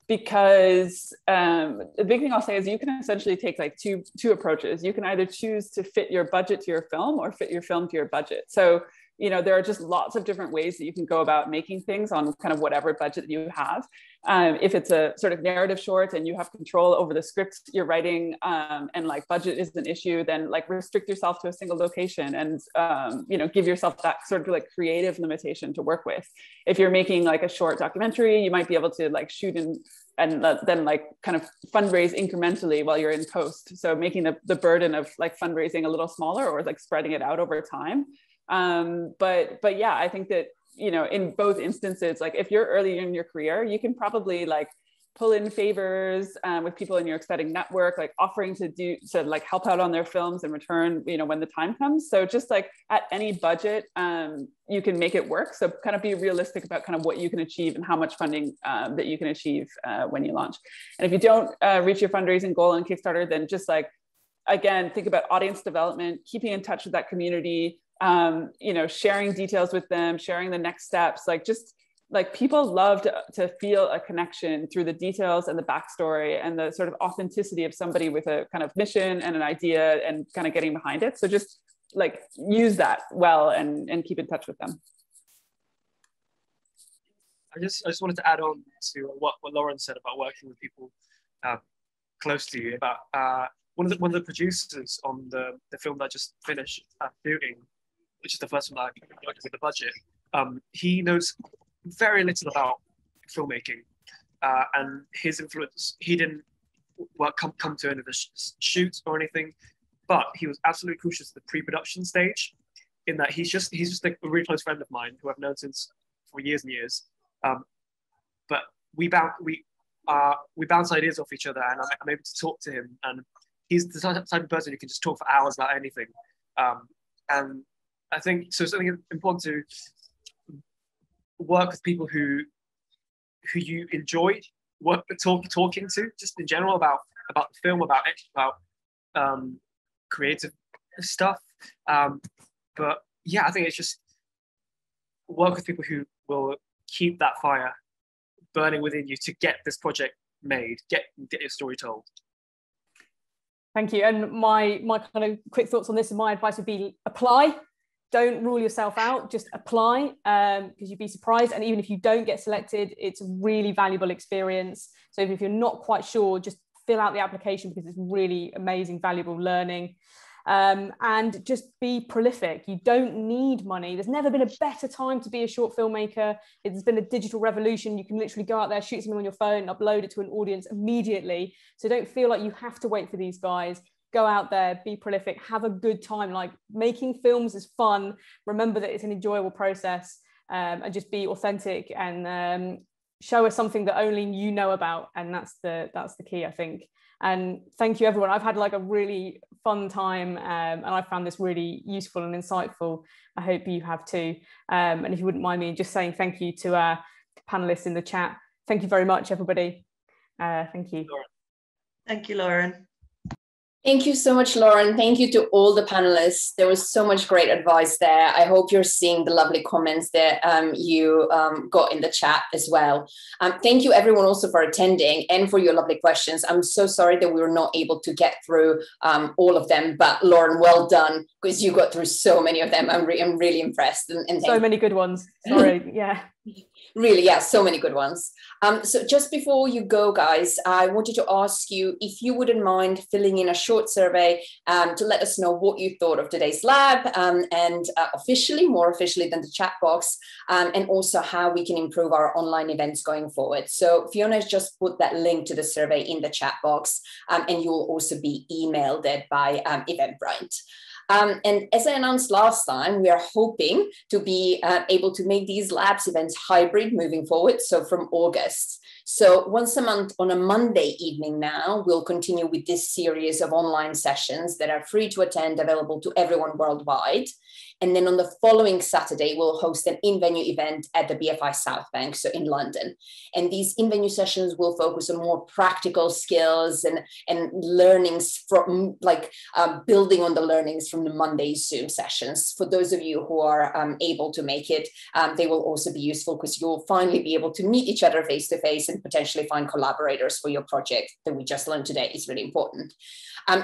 Because the big thing I'll say is you can essentially take like two approaches. You can either choose to fit your budget to your film, or fit your film to your budget. So there are just lots of different ways that you can go about making things on kind of whatever budget you have. If it's a sort of narrative short and you have control over the scripts you're writing, and like budget is an issue, then like restrict yourself to a single location, and give yourself that sort of like creative limitation to work with. If you're making like a short documentary, you might be able to like shoot and then like kind of fundraise incrementally while you're in post. So making the burden of like fundraising a little smaller, or like spreading it out over time. But yeah, I think that, in both instances, like if you're early in your career, you can probably like pull in favors with people in your exciting network, like offering to help out on their films in return, when the time comes. So just like at any budget, you can make it work. So kind of be realistic about kind of what you can achieve and how much funding that you can achieve when you launch. And if you don't reach your fundraising goal on Kickstarter, then just like, again, think about audience development, keeping in touch with that community, sharing details with them, sharing the next steps, like just like people love to feel a connection through the details and the backstory and the sort of authenticity of somebody with a kind of mission and an idea and kind of getting behind it. So just like use that well and keep in touch with them. I just wanted to add on to what Lauren said about working with people close to you. About one of the producers on the film that I just finished shooting, which is the first one that I worked with the budget, he knows very little about filmmaking, and his influence, he didn't come to any of the shoots or anything, but he was absolutely crucial to the pre-production stage, in that he's just a really close friend of mine who I've known since for years and years. But we bounce ideas off each other, and I'm able to talk to him, and he's the type of person who can just talk for hours about anything. And I think so. Something important to work with people who you enjoy talking to, just in general about the film, about creative stuff. But yeah, I think it's just work with people who will keep that fire burning within you to get this project made, get your story told. Thank you. And my kind of quick thoughts on this, and my advice would be apply. Don't rule yourself out, just apply, because you'd be surprised. And even if you don't get selected, it's a really valuable experience. So if you're not quite sure, just fill out the application, because it's really amazing, valuable learning. And just be prolific. You don't need money. There's never been a better time to be a short filmmaker. It's been a digital revolution. You can literally go out there, shoot something on your phone, upload it to an audience immediately. So don't feel like you have to wait for these guys. Go out there, be prolific, have a good time. Like, making films is fun. Remember that it's an enjoyable process, and just be authentic and show us something that only you know about. And that's the key, I think. And thank you, everyone. I've had like a really fun time, and I found this really useful and insightful. I hope you have too. And if you wouldn't mind me just saying thank you to our panelists in the chat. Thank you very much, everybody. Thank you. Thank you, Lauren. Thank you so much, Lauren. Thank you to all the panelists. There was so much great advice there. I hope you're seeing the lovely comments that you got in the chat as well. Thank you everyone also for attending and for your lovely questions. I'm so sorry that we were not able to get through all of them, but Lauren, well done, because you got through so many of them. I'm really impressed. And so many good ones, sorry, yeah. Really, yeah, so many good ones. So just before you go, guys, I wanted to ask you if you wouldn't mind filling in a short survey to let us know what you thought of today's lab and officially, more officially than the chat box, and also how we can improve our online events going forward. So Fiona has just put that link to the survey in the chat box, and you'll also be emailed it by Eventbrite. And as I announced last time, we are hoping to be able to make these labs events hybrid moving forward, so from August. So once a month on a Monday evening now, we'll continue with this series of online sessions that are free to attend, available to everyone worldwide. And then on the following Saturday, we'll host an in-venue event at the BFI South Bank, so in London. And these in-venue sessions will focus on more practical skills and learnings from, like, building on the learnings from the Monday Zoom sessions. For those of you who are able to make it, they will also be useful because you'll finally be able to meet each other face-to-face and potentially find collaborators for your project that we just learned today is really important.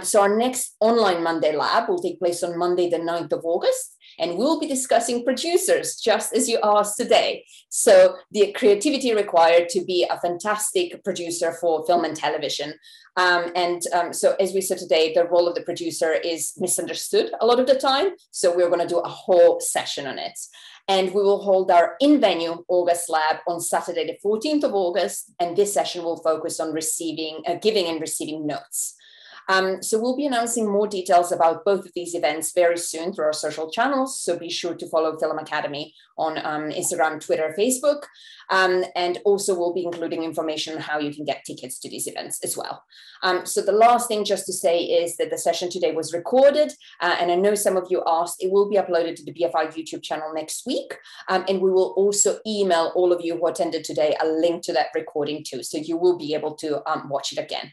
So our next online Monday lab will take place on Monday, the 9th of August. And we'll be discussing producers, just as you asked today. So the creativity required to be a fantastic producer for film and television. So as we said today, the role of the producer is misunderstood a lot of the time. So we're going to do a whole session on it. And we will hold our in-venue August lab on Saturday, the 14th of August. And this session will focus on giving and receiving notes. So we'll be announcing more details about both of these events very soon through our social channels. So be sure to follow Film Academy on Instagram, Twitter, Facebook. And also we'll be including information on how you can get tickets to these events as well. So the last thing just to say is that the session today was recorded. And I know some of you asked, it will be uploaded to the BFI YouTube channel next week. And we will also email all of you who attended today a link to that recording too. So you will be able to watch it again.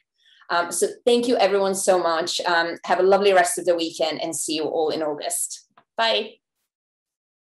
So thank you everyone so much. Have a lovely rest of the weekend and see you all in August. Bye.